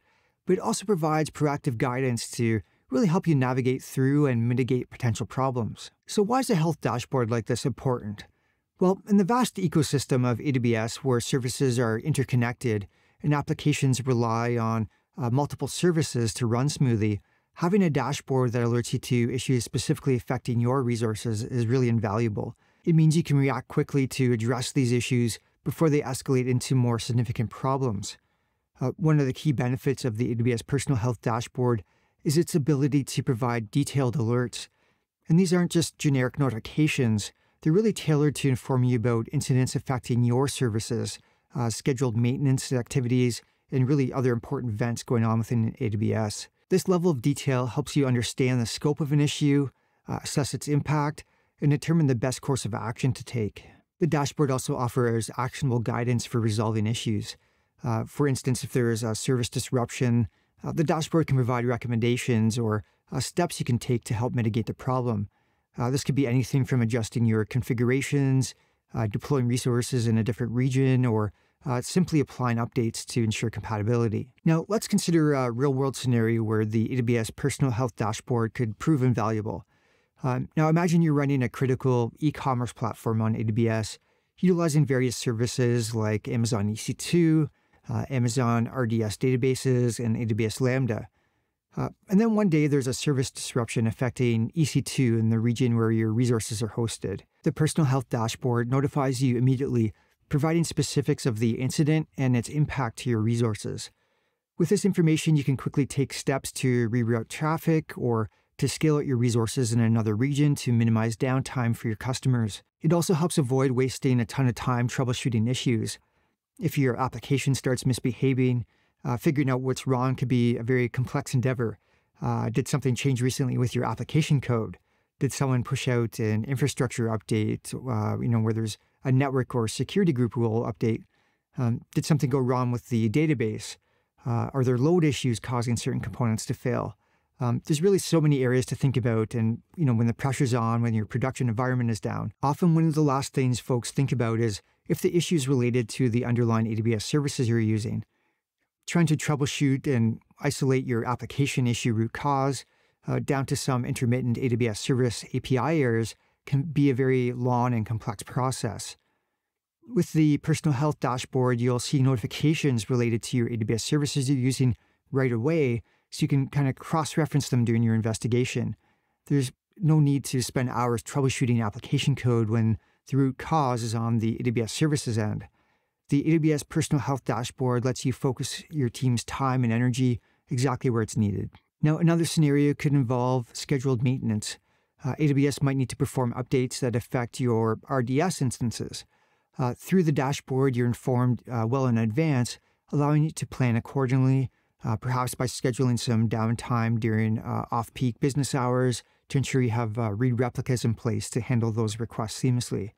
but it also provides proactive guidance to really help you navigate through and mitigate potential problems. So why is a health dashboard like this important? Well, in the vast ecosystem of A W S where services are interconnected and applications rely on uh, multiple services to run smoothly, having a dashboard that alerts you to issues specifically affecting your resources is really invaluable. It means you can react quickly to address these issues before they escalate into more significant problems. Uh, one of the key benefits of the A W S Personal Health Dashboard is its ability to provide detailed alerts. And these aren't just generic notifications. They're really tailored to inform you about incidents affecting your services, uh, scheduled maintenance activities, and really other important events going on within A W S. This level of detail helps you understand the scope of an issue, uh, assess its impact, and determine the best course of action to take. The dashboard also offers actionable guidance for resolving issues. Uh, for instance, if there is a service disruption, uh, the dashboard can provide recommendations or uh, steps you can take to help mitigate the problem. Uh, this could be anything from adjusting your configurations, uh, deploying resources in a different region, or Uh, simply applying updates to ensure compatibility. Now, let's consider a real-world scenario where the A W S Personal Health Dashboard could prove invaluable. Um, now, imagine you're running a critical e-commerce platform on A W S, utilizing various services like Amazon E C two, uh, Amazon R D S databases, and A W S Lambda. Uh, and then one day, there's a service disruption affecting E C two in the region where your resources are hosted. The Personal Health Dashboard notifies you immediately, providing specifics of the incident and its impact to your resources. With this information, you can quickly take steps to reroute traffic or to scale out your resources in another region to minimize downtime for your customers. It also helps avoid wasting a ton of time troubleshooting issues. If your application starts misbehaving, uh, figuring out what's wrong could be a very complex endeavor. Uh, did something change recently with your application code? Did someone push out an infrastructure update, uh, you know, where there's a network or security group rule update? Um, did something go wrong with the database? Uh, are there load issues causing certain components to fail? Um, there's really so many areas to think about, and you know, when the pressure's on, when your production environment is down. Often one of the last things folks think about is if the issue is related to the underlying A W S services you're using. Trying to troubleshoot and isolate your application issue root cause uh, down to some intermittent A W S service A P I errors can be a very long and complex process. With the Personal Health Dashboard, you'll see notifications related to your A W S services you're using right away, so you can kind of cross-reference them during your investigation. There's no need to spend hours troubleshooting application code when the root cause is on the A W S services end. The A W S Personal Health Dashboard lets you focus your team's time and energy exactly where it's needed. Now, another scenario could involve scheduled maintenance. Uh, A W S might need to perform updates that affect your R D S instances. Uh, through the dashboard, you're informed uh, well in advance, allowing you to plan accordingly, uh, perhaps by scheduling some downtime during uh, off-peak business hours to ensure you have uh, read replicas in place to handle those requests seamlessly.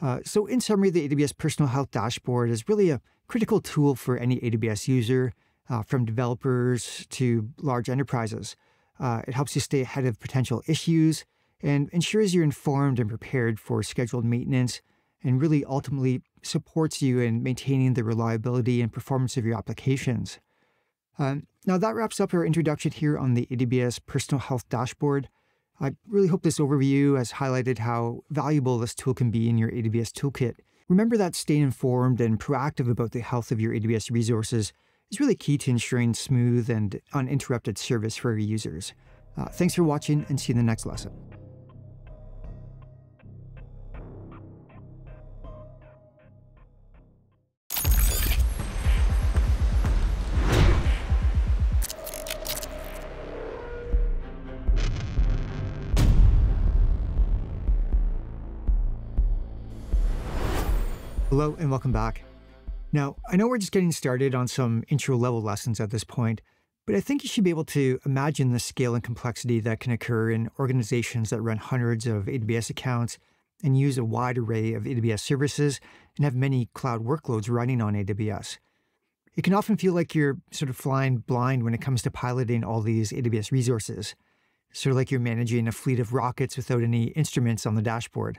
Uh, so in summary, the A W S Personal Health Dashboard is really a critical tool for any A W S user, uh, from developers to large enterprises. Uh, it helps you stay ahead of potential issues and ensures you're informed and prepared for scheduled maintenance, and really ultimately supports you in maintaining the reliability and performance of your applications. Um, now that wraps up our introduction here on the A W S Personal Health Dashboard. I really hope this overview has highlighted how valuable this tool can be in your A W S toolkit. Remember that staying informed and proactive about the health of your A W S resources is really key to ensuring smooth and uninterrupted service for your users. Uh, thanks for watching, and see you in the next lesson. Hello, and welcome back. Now, I know we're just getting started on some intro-level lessons at this point, but I think you should be able to imagine the scale and complexity that can occur in organizations that run hundreds of A W S accounts and use a wide array of A W S services and have many cloud workloads running on A W S. It can often feel like you're sort of flying blind when it comes to piloting all these A W S resources, sort of like you're managing a fleet of rockets without any instruments on the dashboard.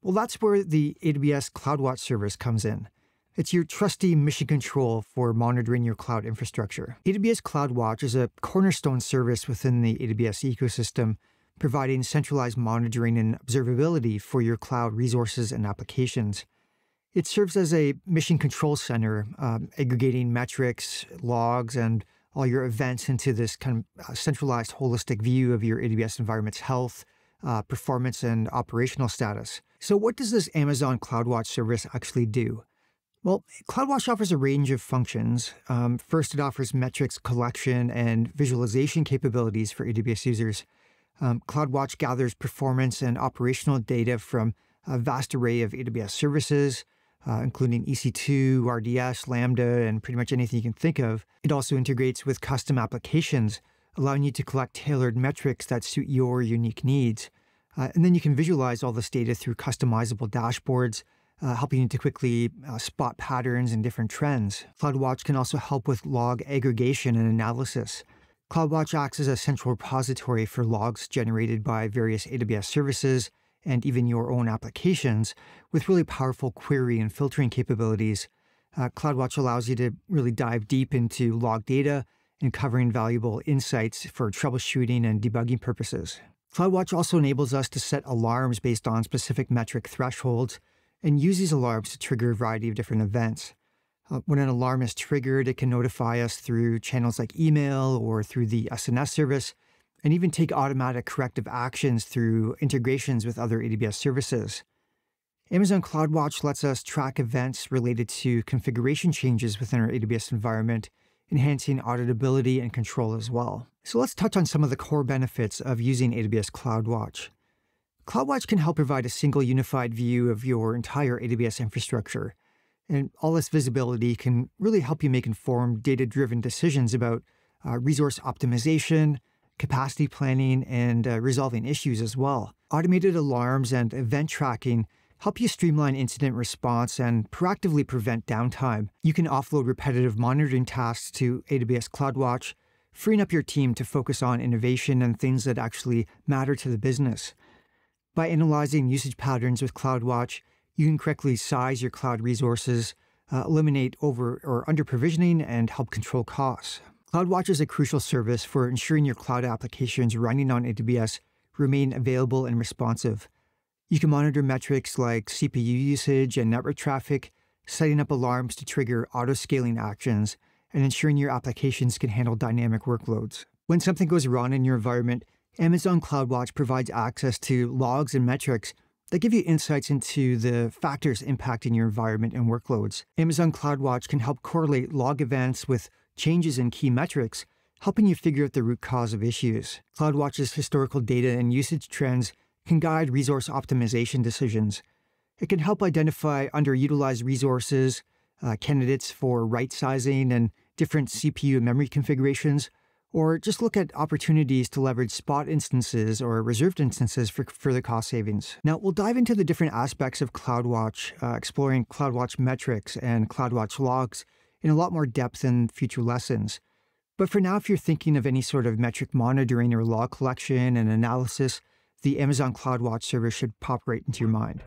Well, that's where the A W S CloudWatch service comes in. It's your trusty mission control for monitoring your cloud infrastructure. A W S CloudWatch is a cornerstone service within the A W S ecosystem, providing centralized monitoring and observability for your cloud resources and applications. It serves as a mission control center, um, aggregating metrics, logs, and all your events into this kind of centralized, holistic view of your A W S environment's health, uh, performance, and operational status. So what does this Amazon CloudWatch service actually do? Well, CloudWatch offers a range of functions. Um, first, it offers metrics collection and visualization capabilities for A W S users. Um, CloudWatch gathers performance and operational data from a vast array of A W S services, uh, including E C two, R D S, Lambda, and pretty much anything you can think of. It also integrates with custom applications, allowing you to collect tailored metrics that suit your unique needs. Uh, and then you can visualize all this data through customizable dashboards, Uh, helping you to quickly uh, spot patterns and different trends. CloudWatch can also help with log aggregation and analysis. CloudWatch acts as a central repository for logs generated by various A W S services and even your own applications with really powerful query and filtering capabilities. Uh, CloudWatch allows you to really dive deep into log data and covering valuable insights for troubleshooting and debugging purposes. CloudWatch also enables us to set alarms based on specific metric thresholds, and use these alarms to trigger a variety of different events. Uh, when an alarm is triggered, it can notify us through channels like email or through the S N S service, and even take automatic corrective actions through integrations with other A W S services. Amazon CloudWatch lets us track events related to configuration changes within our A W S environment, enhancing auditability and control as well. So let's touch on some of the core benefits of using A W S CloudWatch. CloudWatch can help provide a single unified view of your entire A W S infrastructure, and all this visibility can really help you make informed, data-driven decisions about uh, resource optimization, capacity planning, and uh, resolving issues as well. Automated alarms and event tracking help you streamline incident response and proactively prevent downtime. You can offload repetitive monitoring tasks to A W S CloudWatch, freeing up your team to focus on innovation and things that actually matter to the business. By analyzing usage patterns with CloudWatch, you can correctly size your cloud resources, uh, eliminate over or under provisioning, and help control costs. CloudWatch is a crucial service for ensuring your cloud applications running on A W S remain available and responsive. You can monitor metrics like C P U usage and network traffic, setting up alarms to trigger auto-scaling actions, and ensuring your applications can handle dynamic workloads. When something goes wrong in your environment, Amazon CloudWatch provides access to logs and metrics that give you insights into the factors impacting your environment and workloads. Amazon CloudWatch can help correlate log events with changes in key metrics, helping you figure out the root cause of issues. CloudWatch's historical data and usage trends can guide resource optimization decisions. It can help identify underutilized resources, uh, candidates for right-sizing, and different C P U and memory configurations, or just look at opportunities to leverage spot instances or reserved instances for further cost savings. Now, we'll dive into the different aspects of CloudWatch, uh, exploring CloudWatch metrics and CloudWatch logs in a lot more depth in future lessons. But for now, if you're thinking of any sort of metric monitoring or log collection and analysis, the Amazon CloudWatch service should pop right into your mind.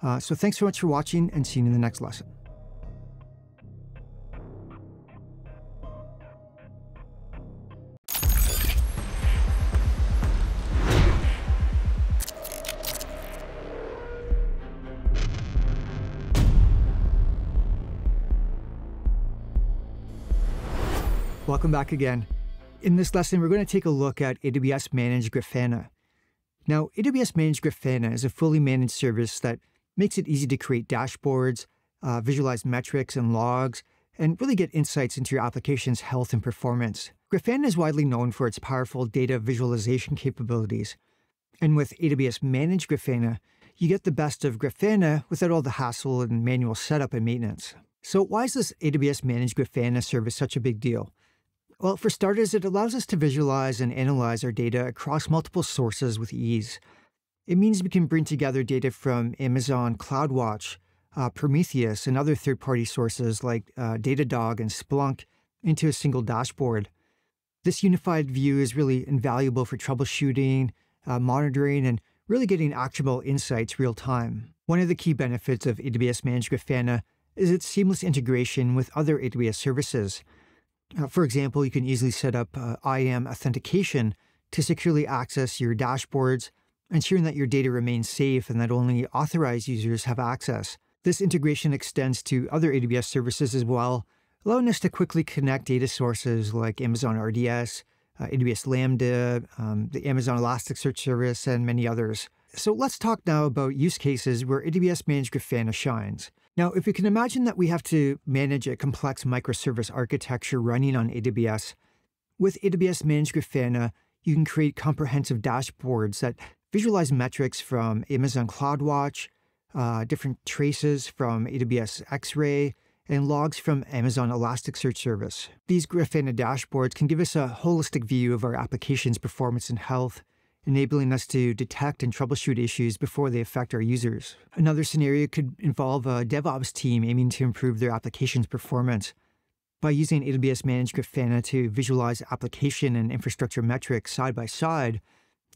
Uh, so thanks so much for watching, and see you in the next lesson. Welcome back again. In this lesson, we're going to take a look at A W S Managed Grafana. Now, A W S Managed Grafana is a fully managed service that makes it easy to create dashboards, uh, visualize metrics and logs, and really get insights into your application's health and performance. Grafana is widely known for its powerful data visualization capabilities. And with A W S Managed Grafana, you get the best of Grafana without all the hassle and manual setup and maintenance. So why is this A W S Managed Grafana service such a big deal? Well, for starters, it allows us to visualize and analyze our data across multiple sources with ease. It means we can bring together data from Amazon CloudWatch, uh, Prometheus, and other third-party sources like uh, Datadog and Splunk into a single dashboard. This unified view is really invaluable for troubleshooting, uh, monitoring, and really getting actionable insights real-time. One of the key benefits of A W S Managed Grafana is its seamless integration with other A W S services. Uh, for example, you can easily set up uh, I A M authentication to securely access your dashboards, ensuring that your data remains safe and that only authorized users have access. This integration extends to other A W S services as well, allowing us to quickly connect data sources like Amazon R D S, uh, A W S Lambda, um, the Amazon Elasticsearch Service, and many others. So let's talk now about use cases where A W S Managed Grafana shines. Now, if you can imagine that we have to manage a complex microservice architecture running on A W S, with A W S Managed Grafana, you can create comprehensive dashboards that visualize metrics from Amazon CloudWatch, uh, different traces from A W S X-Ray, and logs from Amazon Elasticsearch Service. These Grafana dashboards can give us a holistic view of our application's performance and health, enabling us to detect and troubleshoot issues before they affect our users. Another scenario could involve a DevOps team aiming to improve their application's performance. By using A W S Managed Grafana to visualize application and infrastructure metrics side by side,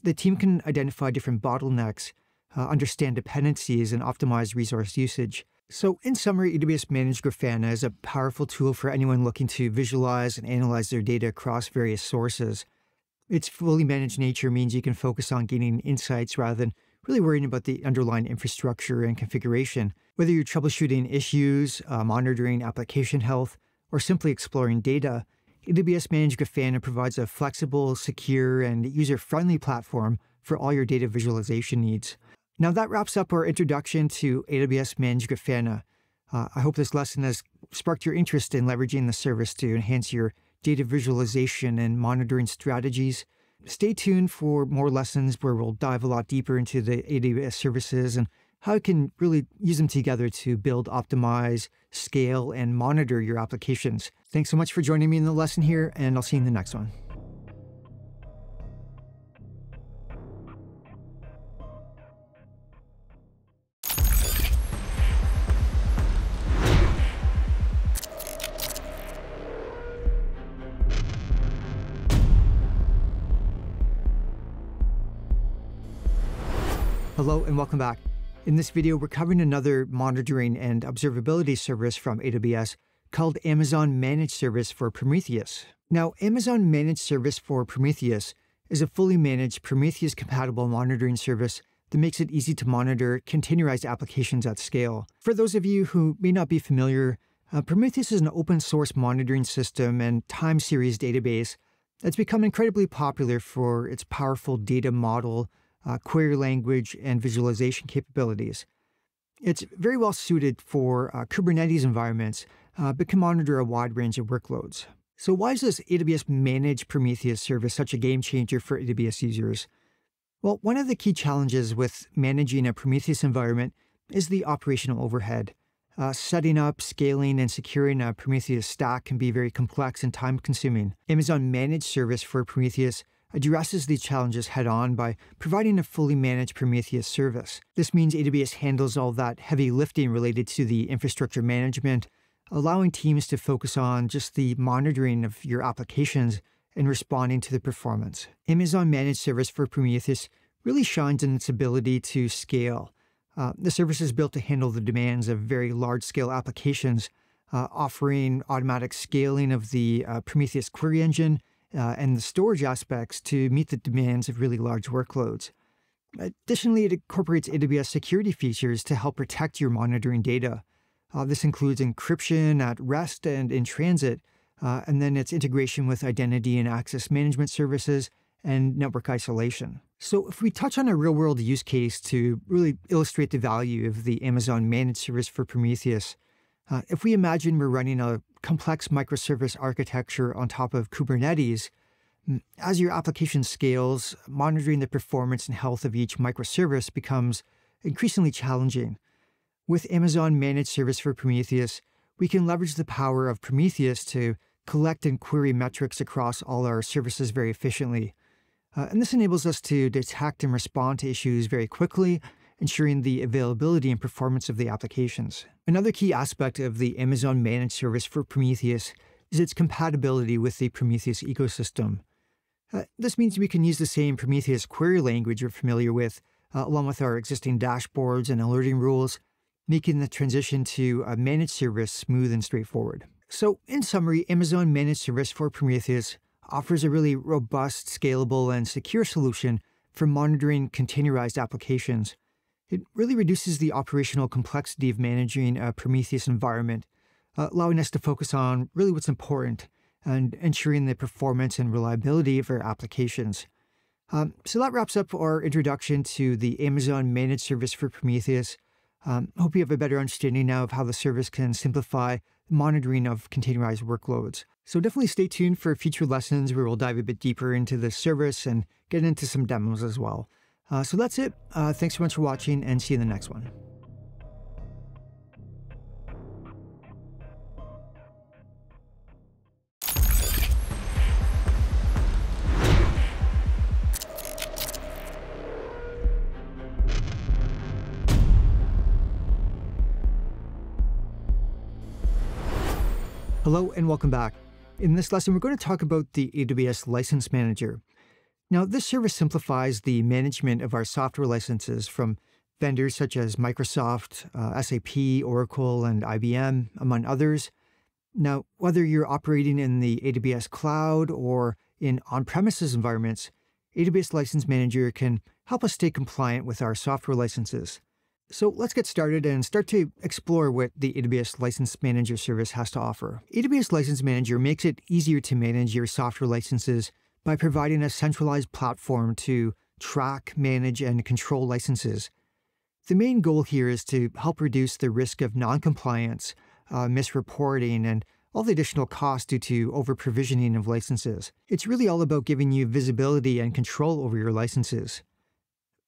the team can identify different bottlenecks, uh, understand dependencies, and optimize resource usage. So in summary, A W S Managed Grafana is a powerful tool for anyone looking to visualize and analyze their data across various sources. Its fully managed nature means you can focus on gaining insights rather than really worrying about the underlying infrastructure and configuration. Whether you're troubleshooting issues, uh, monitoring application health, or simply exploring data, A W S Managed Grafana provides a flexible, secure, and user-friendly platform for all your data visualization needs. Now that wraps up our introduction to A W S Managed Grafana. Uh, I hope this lesson has sparked your interest in leveraging the service to enhance your data visualization and monitoring strategies. Stay tuned for more lessons where we'll dive a lot deeper into the A W S services and how you can really use them together to build, optimize, scale, and monitor your applications. Thanks so much for joining me in the lesson here, and I'll see you in the next one. Hello and welcome back. In this video, we're covering another monitoring and observability service from A W S called Amazon Managed Service for Prometheus. Now, Amazon Managed Service for Prometheus is a fully managed Prometheus-compatible monitoring service that makes it easy to monitor containerized applications at scale. For those of you who may not be familiar, uh, Prometheus is an open-source monitoring system and time series database that's become incredibly popular for its powerful data model, Uh, query language, and visualization capabilities. It's very well suited for uh, Kubernetes environments, uh, but can monitor a wide range of workloads. So why is this A W S Managed Prometheus service such a game changer for A W S users? Well, one of the key challenges with managing a Prometheus environment is the operational overhead. Uh, setting up, scaling, and securing a Prometheus stack can be very complex and time-consuming. Amazon Managed Service for Prometheus addresses these challenges head-on by providing a fully managed Prometheus service. This means A W S handles all that heavy lifting related to the infrastructure management, allowing teams to focus on just the monitoring of your applications and responding to the performance. Amazon Managed Service for Prometheus really shines in its ability to scale. Uh, the service is built to handle the demands of very large-scale applications, uh, offering automatic scaling of the uh, Prometheus query engine, Uh, and the storage aspects to meet the demands of really large workloads. Additionally, it incorporates A W S security features to help protect your monitoring data. Uh, this includes encryption at rest and in transit, uh, and then its integration with identity and access management services and network isolation. So if we touch on a real-world use case to really illustrate the value of the Amazon Managed Service for Prometheus, uh, if we imagine we're running a complex microservice architecture on top of Kubernetes, as your application scales, monitoring the performance and health of each microservice becomes increasingly challenging. With Amazon Managed Service for Prometheus, we can leverage the power of Prometheus to collect and query metrics across all our services very efficiently. Uh, and this enables us to detect and respond to issues very quickly, ensuring the availability and performance of the applications. Another key aspect of the Amazon Managed Service for Prometheus is its compatibility with the Prometheus ecosystem. Uh, this means we can use the same Prometheus query language you're familiar with, uh, along with our existing dashboards and alerting rules, making the transition to a managed service smooth and straightforward. So in summary, Amazon Managed Service for Prometheus offers a really robust, scalable, and secure solution for monitoring containerized applications. It really reduces the operational complexity of managing a Prometheus environment, uh, allowing us to focus on really what's important and ensuring the performance and reliability of our applications. Um, so that wraps up our introduction to the Amazon Managed Service for Prometheus. I um, hope you have a better understanding now of how the service can simplify the monitoring of containerized workloads. So definitely stay tuned for future lessons where we'll dive a bit deeper into the service and get into some demos as well. Uh, so that's it. Uh, thanks so much for watching, and see you in the next one. Hello and welcome back. In this lesson, we're going to talk about the A W S License Manager. Now, this service simplifies the management of our software licenses from vendors such as Microsoft, uh, S A P, Oracle, and I B M, among others. Now, whether you're operating in the A W S cloud or in on-premises environments, A W S License Manager can help us stay compliant with our software licenses. So let's get started and start to explore what the A W S License Manager service has to offer. A W S License Manager makes it easier to manage your software licenses by providing a centralized platform to track, manage, and control licenses. The main goal here is to help reduce the risk of non-compliance, uh, misreporting, and all the additional costs due to over-provisioning of licenses. It's really all about giving you visibility and control over your licenses.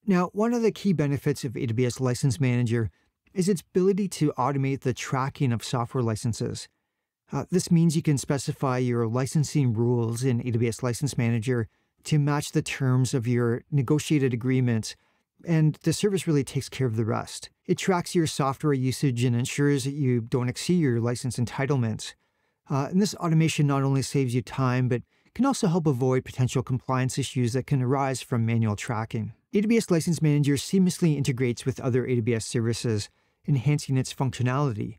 Now, one of the key benefits of A W S License Manager is its ability to automate the tracking of software licenses. Uh, this means you can specify your licensing rules in A W S License Manager to match the terms of your negotiated agreements, and the service really takes care of the rest. It tracks your software usage and ensures that you don't exceed your license entitlements. Uh, and this automation not only saves you time, but can also help avoid potential compliance issues that can arise from manual tracking. A W S License Manager seamlessly integrates with other A W S services, enhancing its functionality.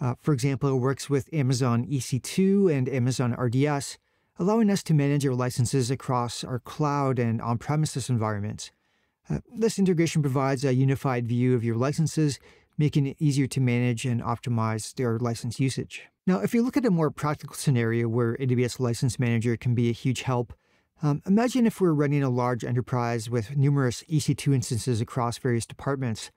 Uh, for example, it works with Amazon E C two and Amazon R D S, allowing us to manage our licenses across our cloud and on-premises environments. Uh, this integration provides a unified view of your licenses, making it easier to manage and optimize their license usage. Now, if you look at a more practical scenario where A W S License Manager can be a huge help, Um, imagine if we're running a large enterprise with numerous E C two instances across various departments.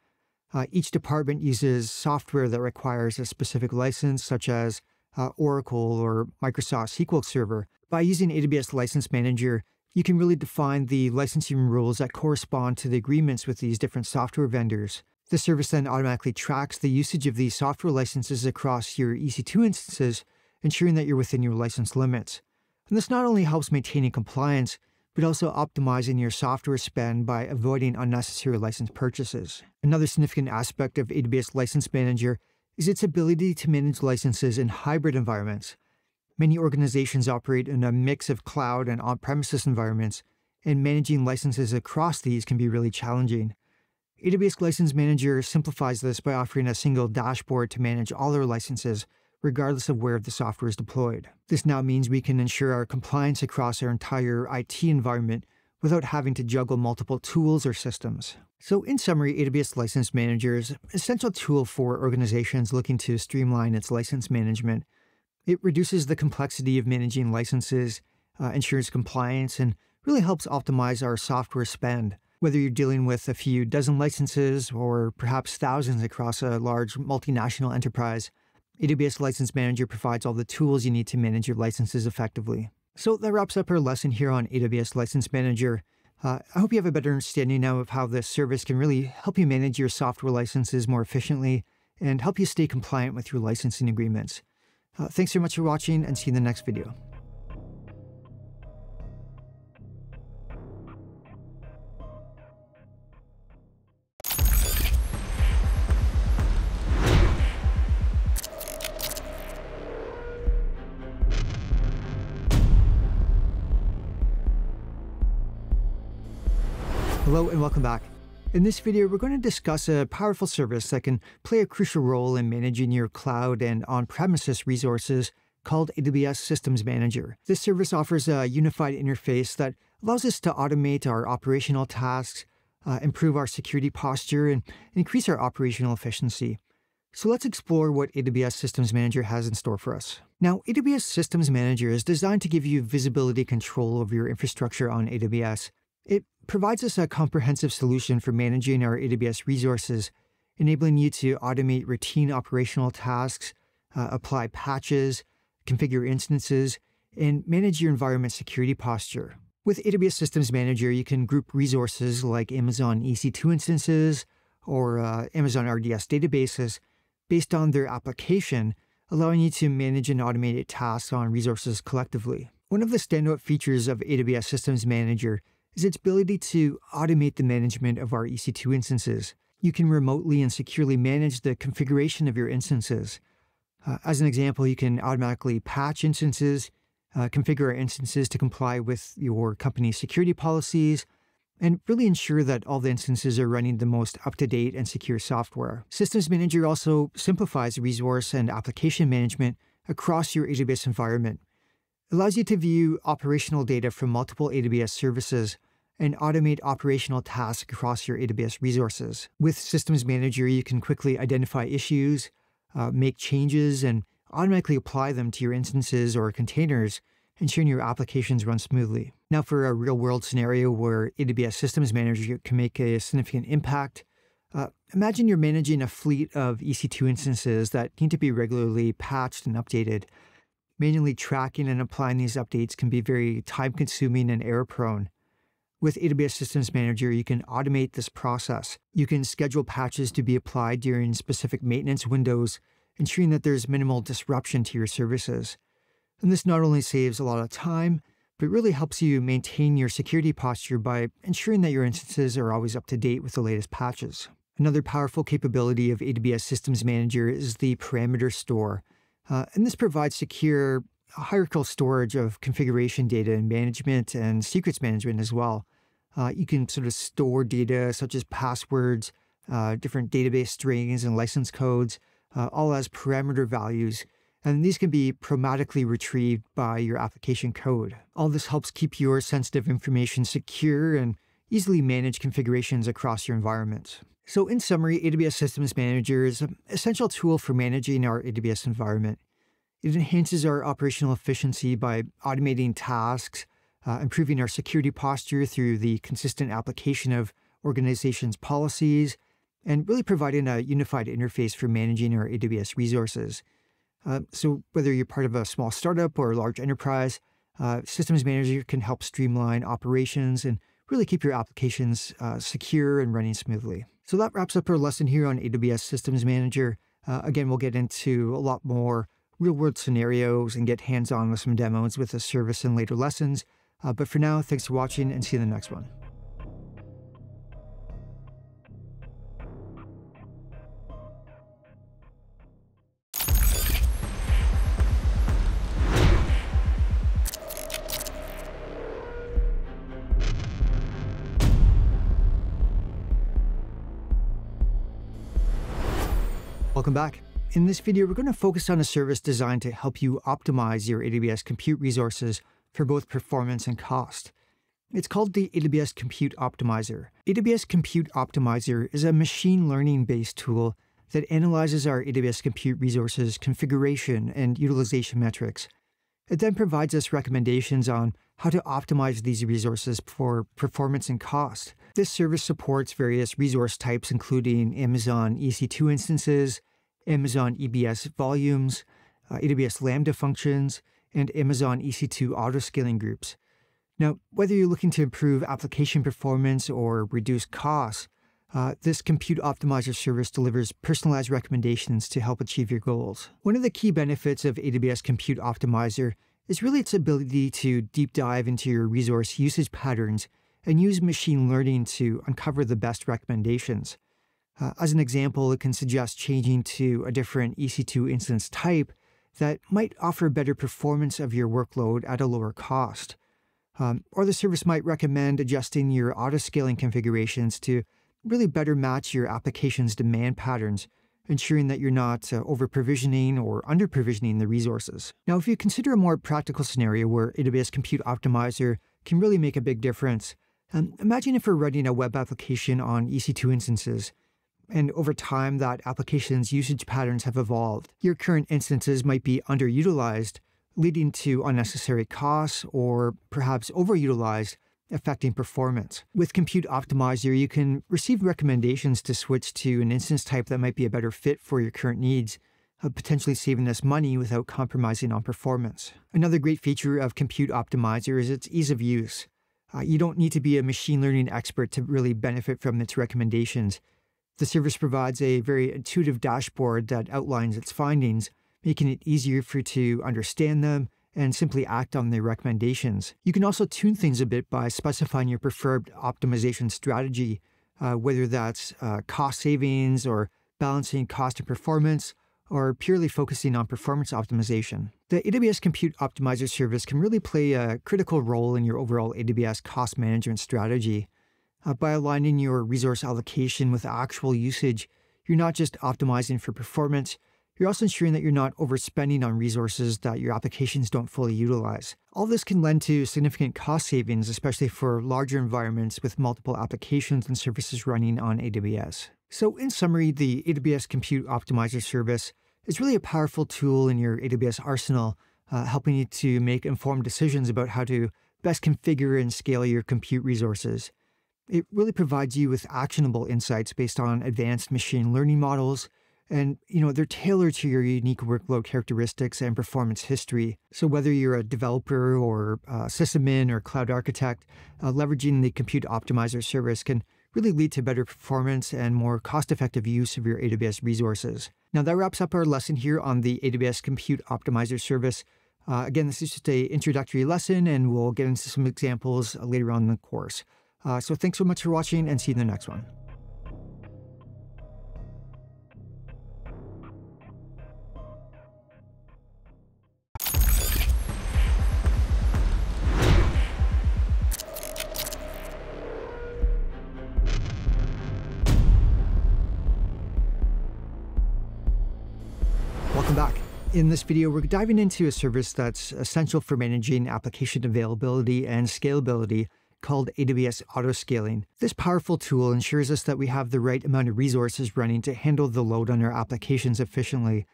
Uh, each department uses software that requires a specific license, such as uh, Oracle or Microsoft S Q L Server. By using A W S License Manager, you can really define the licensing rules that correspond to the agreements with these different software vendors. The service then automatically tracks the usage of these software licenses across your E C two instances, ensuring that you're within your license limits. And this not only helps maintaining compliance, but also optimizing your software spend by avoiding unnecessary license purchases. Another significant aspect of A W S License Manager is its ability to manage licenses in hybrid environments. Many organizations operate in a mix of cloud and on-premises environments, and managing licenses across these can be really challenging. A W S License Manager simplifies this by offering a single dashboard to manage all our licenses, regardless of where the software is deployed. This now means we can ensure our compliance across our entire I T environment without having to juggle multiple tools or systems. So in summary, A W S License Manager is an essential tool for organizations looking to streamline its license management. It reduces the complexity of managing licenses, uh, ensures compliance, and really helps optimize our software spend. Whether you're dealing with a few dozen licenses or perhaps thousands across a large multinational enterprise, A W S License Manager provides all the tools you need to manage your licenses effectively. So that wraps up our lesson here on A W S License Manager. Uh, I hope you have a better understanding now of how this service can really help you manage your software licenses more efficiently and help you stay compliant with your licensing agreements. Uh, thanks so much for watching, and see you in the next video. Hello and welcome back. In this video, we're going to discuss a powerful service that can play a crucial role in managing your cloud and on-premises resources called A W S Systems Manager. This service offers a unified interface that allows us to automate our operational tasks, uh, improve our security posture, and increase our operational efficiency. So let's explore what A W S Systems Manager has in store for us. Now, A W S Systems Manager is designed to give you visibility control over your infrastructure on A W S. It provides us a comprehensive solution for managing our A W S resources, enabling you to automate routine operational tasks, uh, apply patches, configure instances, and manage your environment security posture. With A W S Systems Manager, you can group resources like Amazon E C two instances or uh, Amazon R D S databases based on their application, allowing you to manage and automate tasks on resources collectively. One of the standout features of A W S Systems Manager is its ability to automate the management of our E C two instances. You can remotely and securely manage the configuration of your instances. Uh, as an example, you can automatically patch instances, uh, configure our instances to comply with your company's security policies, and really ensure that all the instances are running the most up-to-date and secure software. Systems Manager also simplifies resource and application management across your A W S environment. Allows you to view operational data from multiple A W S services and automate operational tasks across your A W S resources. With Systems Manager, you can quickly identify issues, uh, make changes, and automatically apply them to your instances or containers, ensuring your applications run smoothly. Now, for a real-world scenario where A W S Systems Manager can make a significant impact, uh, imagine you're managing a fleet of E C two instances that need to be regularly patched and updated. Manually tracking and applying these updates can be very time-consuming and error-prone. With A W S Systems Manager, you can automate this process. You can schedule patches to be applied during specific maintenance windows, ensuring that there's minimal disruption to your services. And this not only saves a lot of time, but really helps you maintain your security posture by ensuring that your instances are always up to date with the latest patches. Another powerful capability of A W S Systems Manager is the parameter store. Uh, and this provides secure hierarchical storage of configuration data and management and secrets management as well. Uh, you can sort of store data such as passwords, uh, different database strings and license codes, uh, all as parameter values. And these can be programmatically retrieved by your application code. All this helps keep your sensitive information secure and easily manage configurations across your environment. So in summary, A W S Systems Manager is an essential tool for managing our A W S environment. It enhances our operational efficiency by automating tasks, uh, improving our security posture through the consistent application of organizations' policies, and really providing a unified interface for managing our A W S resources. Uh, so whether you're part of a small startup or a large enterprise, uh, Systems Manager can help streamline operations and really keep your applications uh, secure and running smoothly. So that wraps up our lesson here on A W S Systems Manager. Uh, again, we'll get into a lot more real-world scenarios and get hands-on with some demos with the service in later lessons. Uh, but for now, thanks for watching and see you in the next one. Welcome back. In this video, we're going to focus on a service designed to help you optimize your A W S compute resources for both performance and cost. It's called the A W S Compute Optimizer. A W S Compute Optimizer is a machine learning-based tool that analyzes our A W S compute resources configuration and utilization metrics. It then provides us recommendations on how to optimize these resources for performance and cost. This service supports various resource types, including Amazon E C two instances, Amazon E B S volumes, uh, A W S Lambda functions, and Amazon E C two auto scaling groups. Now, whether you're looking to improve application performance or reduce costs, uh, this Compute Optimizer service delivers personalized recommendations to help achieve your goals. One of the key benefits of A W S Compute Optimizer is really its ability to deep dive into your resource usage patterns and use machine learning to uncover the best recommendations. Uh, as an example, it can suggest changing to a different E C two instance type that might offer better performance of your workload at a lower cost. Um, or the service might recommend adjusting your auto-scaling configurations to really better match your application's demand patterns, ensuring that you're not uh, over-provisioning or under-provisioning the resources. Now, if you consider a more practical scenario where A W S Compute Optimizer can really make a big difference, um, imagine if we're running a web application on E C two instances, and over time that application's usage patterns have evolved. Your current instances might be underutilized, leading to unnecessary costs, or perhaps overutilized, affecting performance. With Compute Optimizer, you can receive recommendations to switch to an instance type that might be a better fit for your current needs, potentially saving us money without compromising on performance. Another great feature of Compute Optimizer is its ease of use. Uh, you don't need to be a machine learning expert to really benefit from its recommendations. The service provides a very intuitive dashboard that outlines its findings, making it easier for you to understand them and simply act on their recommendations. You can also tune things a bit by specifying your preferred optimization strategy, uh, whether that's uh, cost savings or balancing cost and performance, or purely focusing on performance optimization. The A W S Compute Optimizer service can really play a critical role in your overall A W S cost management strategy. Uh, by aligning your resource allocation with actual usage, you're not just optimizing for performance, you're also ensuring that you're not overspending on resources that your applications don't fully utilize. All this can lend to significant cost savings, especially for larger environments with multiple applications and services running on A W S. So in summary, the A W S Compute Optimizer service is really a powerful tool in your A W S arsenal, uh, helping you to make informed decisions about how to best configure and scale your compute resources. It really provides you with actionable insights based on advanced machine learning models, and you know, they're tailored to your unique workload characteristics and performance history. So whether you're a developer or a sysadmin or cloud architect, uh, leveraging the Compute Optimizer service can really lead to better performance and more cost-effective use of your A W S resources. Now that wraps up our lesson here on the A W S Compute Optimizer service. Uh, again, this is just an introductory lesson, and we'll get into some examples later on in the course. Uh, so thanks so much for watching, and see you in the next one. In this video, we're diving into a service that's essential for managing application availability and scalability called A W S Auto Scaling. This powerful tool ensures us that we have the right amount of resources running to handle the load on our applications efficiently.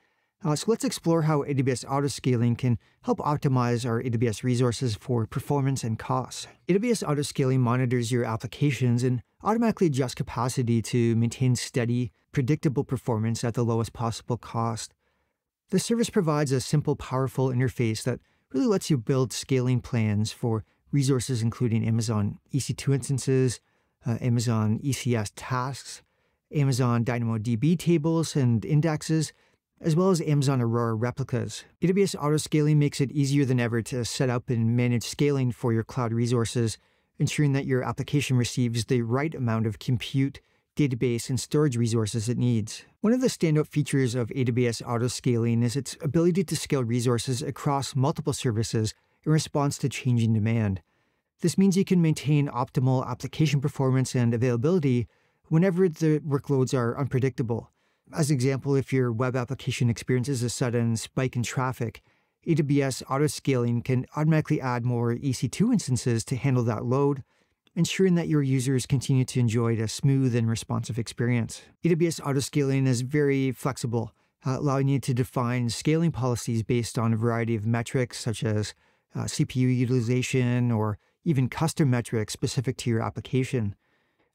Uh, so let's explore how A W S Auto Scaling can help optimize our A W S resources for performance and costs. A W S Auto Scaling monitors your applications and automatically adjusts capacity to maintain steady, predictable performance at the lowest possible cost. The service provides a simple, powerful interface that really lets you build scaling plans for resources including Amazon E C two instances, uh, Amazon E C S tasks, Amazon DynamoDB tables and indexes, as well as Amazon Aurora replicas. A W S Auto Scaling makes it easier than ever to set up and manage scaling for your cloud resources, ensuring that your application receives the right amount of compute, database, and storage resources it needs. One of the standout features of A W S Auto Scaling is its ability to scale resources across multiple services in response to changing demand. This means you can maintain optimal application performance and availability whenever the workloads are unpredictable. As an example, if your web application experiences a sudden spike in traffic, A W S Auto Scaling can automatically add more E C two instances to handle that load, ensuring that your users continue to enjoy a smooth and responsive experience. A W S Auto Scaling is very flexible, uh, allowing you to define scaling policies based on a variety of metrics such as uh, C P U utilization or even custom metrics specific to your application.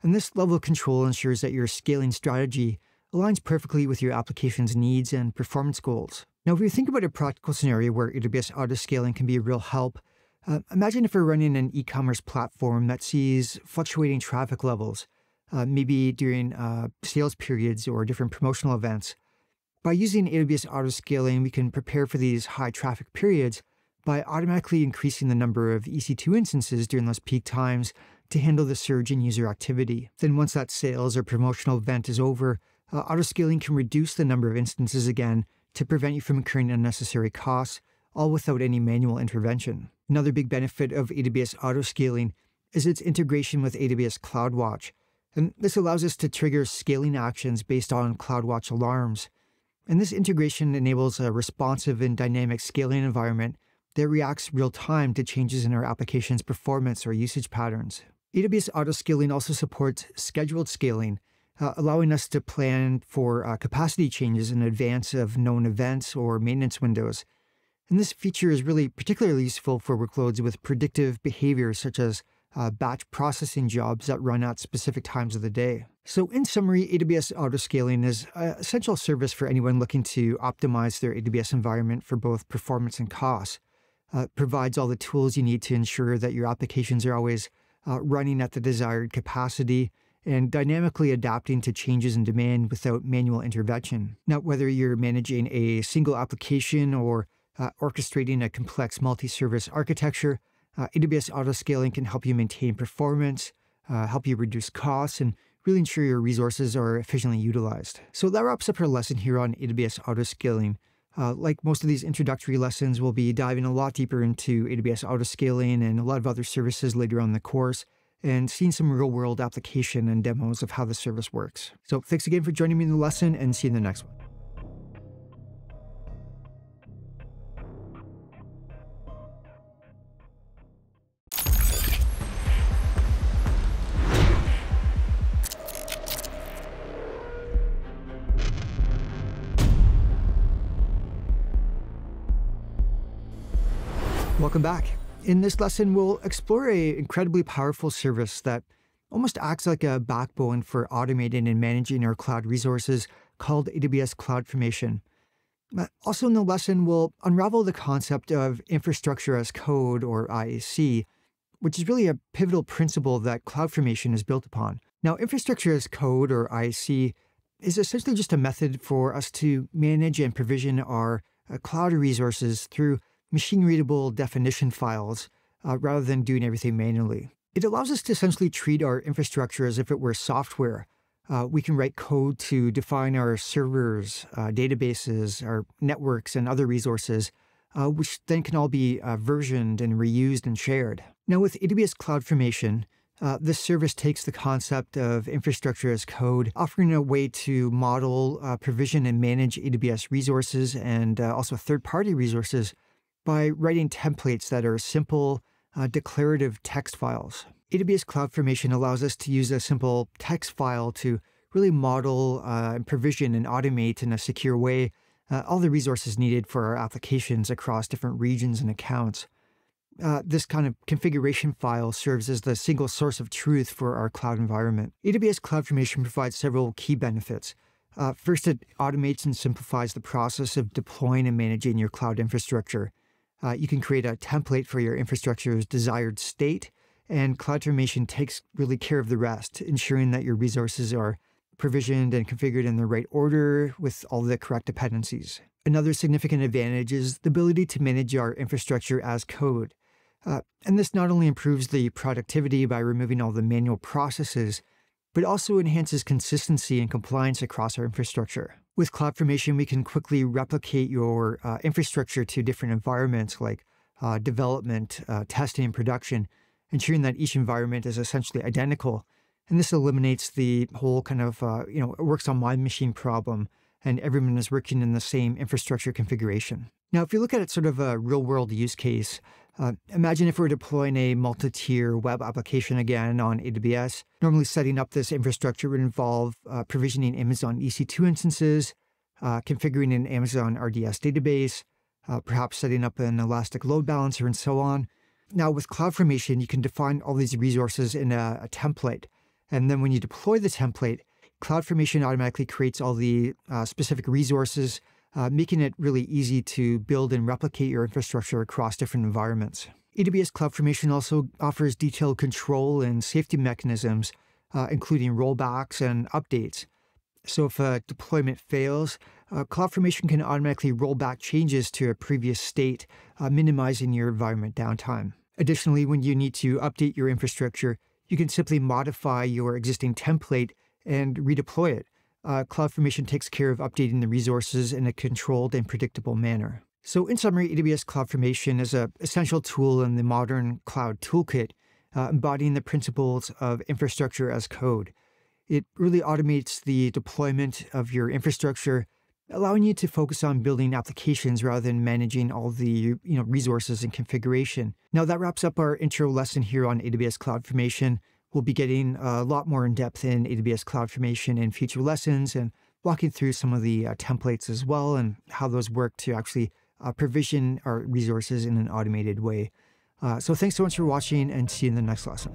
And this level of control ensures that your scaling strategy aligns perfectly with your application's needs and performance goals. Now, if you think about a practical scenario where A W S Auto Scaling can be a real help, Uh, imagine if we're running an e-commerce platform that sees fluctuating traffic levels, uh, maybe during uh, sales periods or different promotional events. By using A W S Auto Scaling, we can prepare for these high traffic periods by automatically increasing the number of E C two instances during those peak times to handle the surge in user activity. Then once that sales or promotional event is over, uh, Auto Scaling can reduce the number of instances again to prevent you from incurring unnecessary costs all without any manual intervention. Another big benefit of A W S Auto Scaling is its integration with A W S CloudWatch, and this allows us to trigger scaling actions based on CloudWatch alarms. And this integration enables a responsive and dynamic scaling environment that reacts real-time to changes in our application's performance or usage patterns. A W S Auto Scaling also supports scheduled scaling, uh, allowing us to plan for uh, capacity changes in advance of known events or maintenance windows. And this feature is really particularly useful for workloads with predictive behaviors such as uh, batch processing jobs that run at specific times of the day. So in summary, A W S Auto Scaling is an essential service for anyone looking to optimize their A W S environment for both performance and cost. Uh, it provides all the tools you need to ensure that your applications are always Uh, running at the desired capacity, and dynamically adapting to changes in demand without manual intervention. Now, whether you're managing a single application or uh, orchestrating a complex multi-service architecture, uh, A W S Auto Scaling can help you maintain performance, uh, help you reduce costs, and really ensure your resources are efficiently utilized. So that wraps up our lesson here on A W S Auto Scaling. Uh, like most of these introductory lessons, we'll be diving a lot deeper into A W S Auto Scaling and a lot of other services later on in the course, and seeing some real-world application and demos of how the service works. So thanks again for joining me in the lesson, and see you in the next one. Welcome back. In this lesson, we'll explore an incredibly powerful service that almost acts like a backbone for automating and managing our cloud resources called A W S CloudFormation. Also in the lesson, we'll unravel the concept of infrastructure as code, or I A C, which is really a pivotal principle that CloudFormation is built upon. Now, infrastructure as code, or I A C, is essentially just a method for us to manage and provision our uh, cloud resources through machine-readable definition files, uh, rather than doing everything manually. It allows us to essentially treat our infrastructure as if it were software. Uh, we can write code to define our servers, uh, databases, our networks, and other resources, uh, which then can all be uh, versioned and reused and shared. Now, with A W S CloudFormation, uh, this service takes the concept of infrastructure as code, offering a way to model, uh, provision, and manage A W S resources and uh, also third-party resources by writing templates that are simple, uh, declarative text files. A W S CloudFormation allows us to use a simple text file to really model uh, and provision and automate in a secure way uh, all the resources needed for our applications across different regions and accounts. Uh, this kind of configuration file serves as the single source of truth for our cloud environment. A W S CloudFormation provides several key benefits. Uh, first, it automates and simplifies the process of deploying and managing your cloud infrastructure. Uh, you can create a template for your infrastructure's desired state, and CloudFormation takes really care of the rest, ensuring that your resources are provisioned and configured in the right order with all the correct dependencies. Another significant advantage is the ability to manage our infrastructure as code. Uh, and this not only improves the productivity by removing all the manual processes, but also enhances consistency and compliance across our infrastructure. With CloudFormation, we can quickly replicate your uh, infrastructure to different environments like uh, development, uh, testing, and production, ensuring that each environment is essentially identical. And this eliminates the whole kind of, uh, you know, it works on my machine problem, and everyone is working in the same infrastructure configuration. Now, if you look at it sort of a real-world use case, Uh, imagine if we're deploying a multi-tier web application again on A W S. Normally setting up this infrastructure would involve uh, provisioning Amazon E C two instances, uh, configuring an Amazon R D S database, uh, perhaps setting up an Elastic load balancer, and so on. Now with CloudFormation, you can define all these resources in a, a template. And then when you deploy the template, CloudFormation automatically creates all the uh, specific resources, Uh, making it really easy to build and replicate your infrastructure across different environments. A W S CloudFormation also offers detailed control and safety mechanisms, uh, including rollbacks and updates. So if a deployment fails, uh, CloudFormation can automatically roll back changes to a previous state, uh, minimizing your environment downtime. Additionally, when you need to update your infrastructure, you can simply modify your existing template and redeploy it. Uh, CloudFormation takes care of updating the resources in a controlled and predictable manner. So in summary, A W S CloudFormation is an essential tool in the modern cloud toolkit, uh, embodying the principles of infrastructure as code. It really automates the deployment of your infrastructure, allowing you to focus on building applications rather than managing all the you know, resources and configuration. Now that wraps up our intro lesson here on A W S CloudFormation. We'll be getting a lot more in depth in A W S CloudFormation in future lessons and walking through some of the uh, templates as well and how those work to actually Uh, provision our resources in an automated way. Uh, so thanks so much for watching and see you in the next lesson.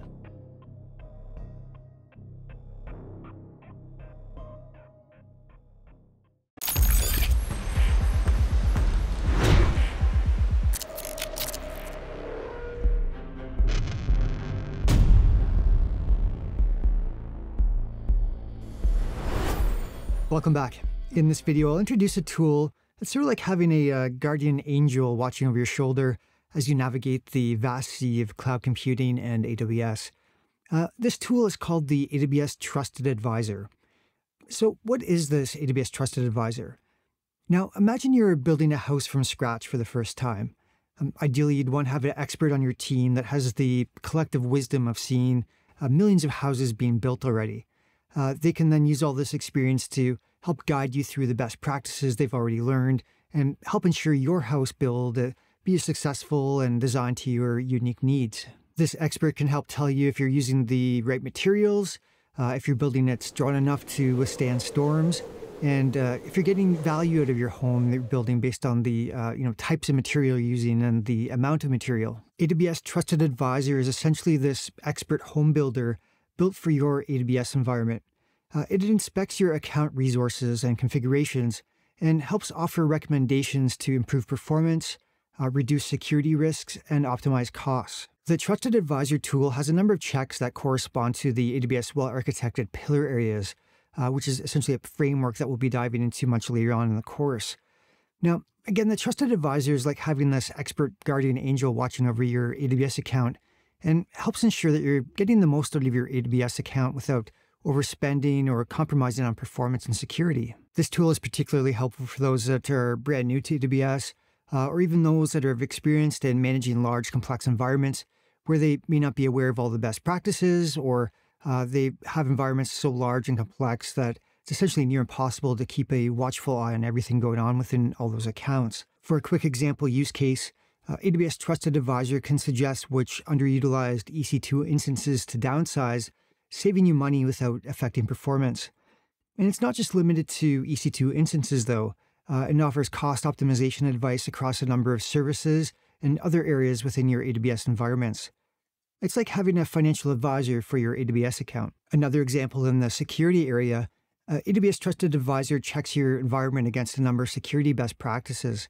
Welcome back. In this video, I'll introduce a tool. It's sort of like having a uh, guardian angel watching over your shoulder as you navigate the vast sea of cloud computing and A W S. Uh, this tool is called the A W S Trusted Advisor. So what is this A W S Trusted Advisor? Now, imagine you're building a house from scratch for the first time. Um, ideally, you'd want to have an expert on your team that has the collective wisdom of seeing uh, millions of houses being built already. Uh, they can then use all this experience to help guide you through the best practices they've already learned and help ensure your house build uh, be successful and designed to your unique needs. This expert can help tell you if you're using the right materials, uh, if your building that's strong enough to withstand storms, and uh, if you're getting value out of your home that you're building based on the uh, you know types of material you're using and the amount of material. A W S Trusted Advisor is essentially this expert home builder built for your A W S environment. Uh, it inspects your account resources and configurations and helps offer recommendations to improve performance, uh, reduce security risks, and optimize costs. The Trusted Advisor tool has a number of checks that correspond to the A W S Well-Architected Pillar Areas, uh, which is essentially a framework that we'll be diving into much later on in the course. Now, again, the Trusted Advisor is like having this expert guardian angel watching over your A W S account and helps ensure that you're getting the most out of your A W S account without overspending or compromising on performance and security. This tool is particularly helpful for those that are brand new to A W S, uh, or even those that are experienced in managing large, complex environments where they may not be aware of all the best practices, or uh, they have environments so large and complex that it's essentially near impossible to keep a watchful eye on everything going on within all those accounts. For a quick example use case, Uh, A W S Trusted Advisor can suggest which underutilized E C two instances to downsize, saving you money without affecting performance. And it's not just limited to E C two instances, though. Uh, it offers cost optimization advice across a number of services and other areas within your A W S environments. It's like having a financial advisor for your A W S account. Another example in the security area, uh, A W S Trusted Advisor checks your environment against a number of security best practices.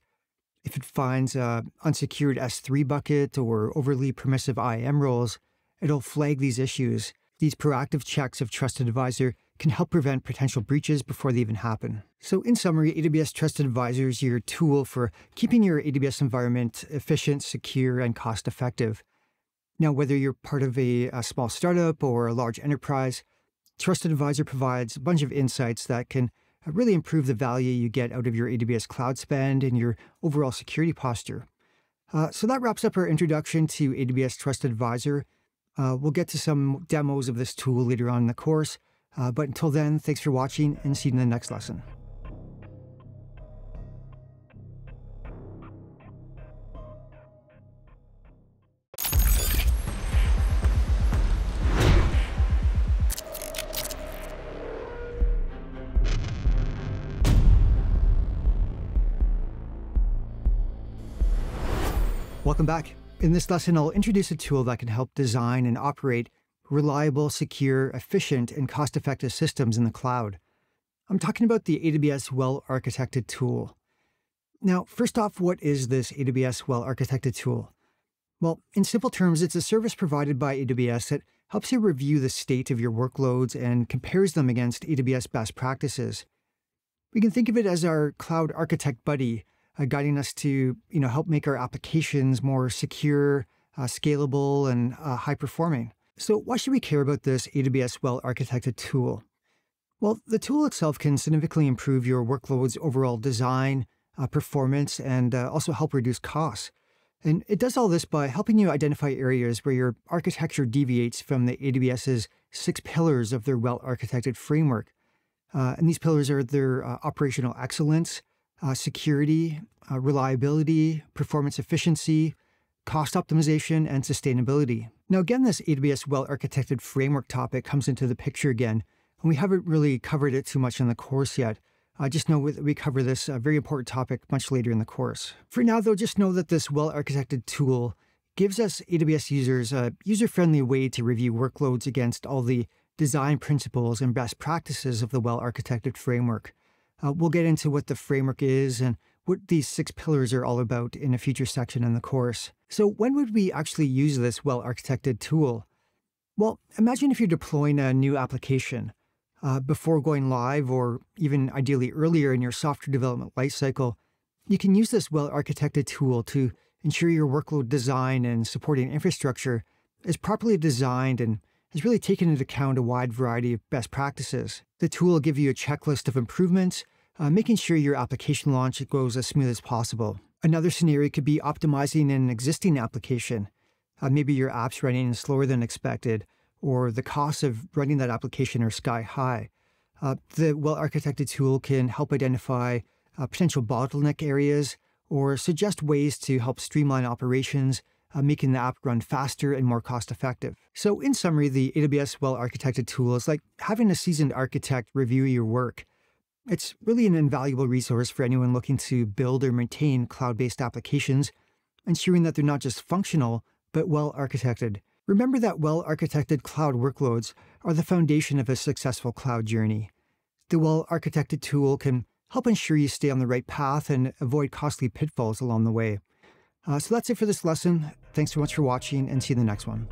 If it finds an unsecured S three bucket or overly permissive I A M roles, it'll flag these issues. These proactive checks of Trusted Advisor can help prevent potential breaches before they even happen. So in summary, A W S Trusted Advisor is your tool for keeping your A W S environment efficient, secure, and cost-effective. Now, whether you're part of a, a small startup or a large enterprise, Trusted Advisor provides a bunch of insights that can really improve the value you get out of your A W S cloud spend and your overall security posture. Uh, so that wraps up our introduction to A W S Trusted Advisor. Uh, we'll get to some demos of this tool later on in the course, uh, but until then, thanks for watching and see you in the next lesson. Welcome back. In this lesson, I'll introduce a tool that can help design and operate reliable, secure, efficient, and cost-effective systems in the cloud. I'm talking about the A W S Well-Architected Tool. Now, first off, what is this A W S Well-Architected Tool? Well, in simple terms, it's a service provided by A W S that helps you review the state of your workloads and compares them against A W S best practices. We can think of it as our cloud architect buddy, Uh, guiding us to you know, help make our applications more secure, uh, scalable, and uh, high-performing. So why should we care about this A W S Well-Architected Tool? Well, the tool itself can significantly improve your workload's overall design, uh, performance, and uh, also help reduce costs. And it does all this by helping you identify areas where your architecture deviates from the AWS's six pillars of their well-architected framework. Uh, and these pillars are their uh, operational excellence, uh, security, uh, reliability, performance efficiency, cost optimization, and sustainability. Now, again, this A W S well-architected framework topic comes into the picture again, and we haven't really covered it too much in the course yet. Uh, just know that we cover this uh, very important topic much later in the course. For now, though, just know that this well-architected tool gives us A W S users a user-friendly way to review workloads against all the design principles and best practices of the well-architected framework. Uh, we'll get into what the framework is and what these six pillars are all about in a future section in the course. So when would we actually use this well-architected tool? Well, imagine if you're deploying a new application. Uh, before going live, or even ideally earlier in your software development lifecycle, you can use this well-architected tool to ensure your workload design and supporting infrastructure is properly designed and has really taken into account a wide variety of best practices. The tool will give you a checklist of improvements, uh, making sure your application launch goes as smooth as possible. Another scenario could be optimizing an existing application. Uh, maybe your app's running slower than expected, or the costs of running that application are sky high. Uh, the well-architected tool can help identify uh, potential bottleneck areas or suggest ways to help streamline operations, uh, making the app run faster and more cost-effective. So in summary, the A W S well-architected tool is like having a seasoned architect review your work. It's really an invaluable resource for anyone looking to build or maintain cloud-based applications, ensuring that they're not just functional, but well-architected. Remember that well-architected cloud workloads are the foundation of a successful cloud journey. The well-architected tool can help ensure you stay on the right path and avoid costly pitfalls along the way. Uh, so that's it for this lesson. Thanks so much for watching, and see you in the next one.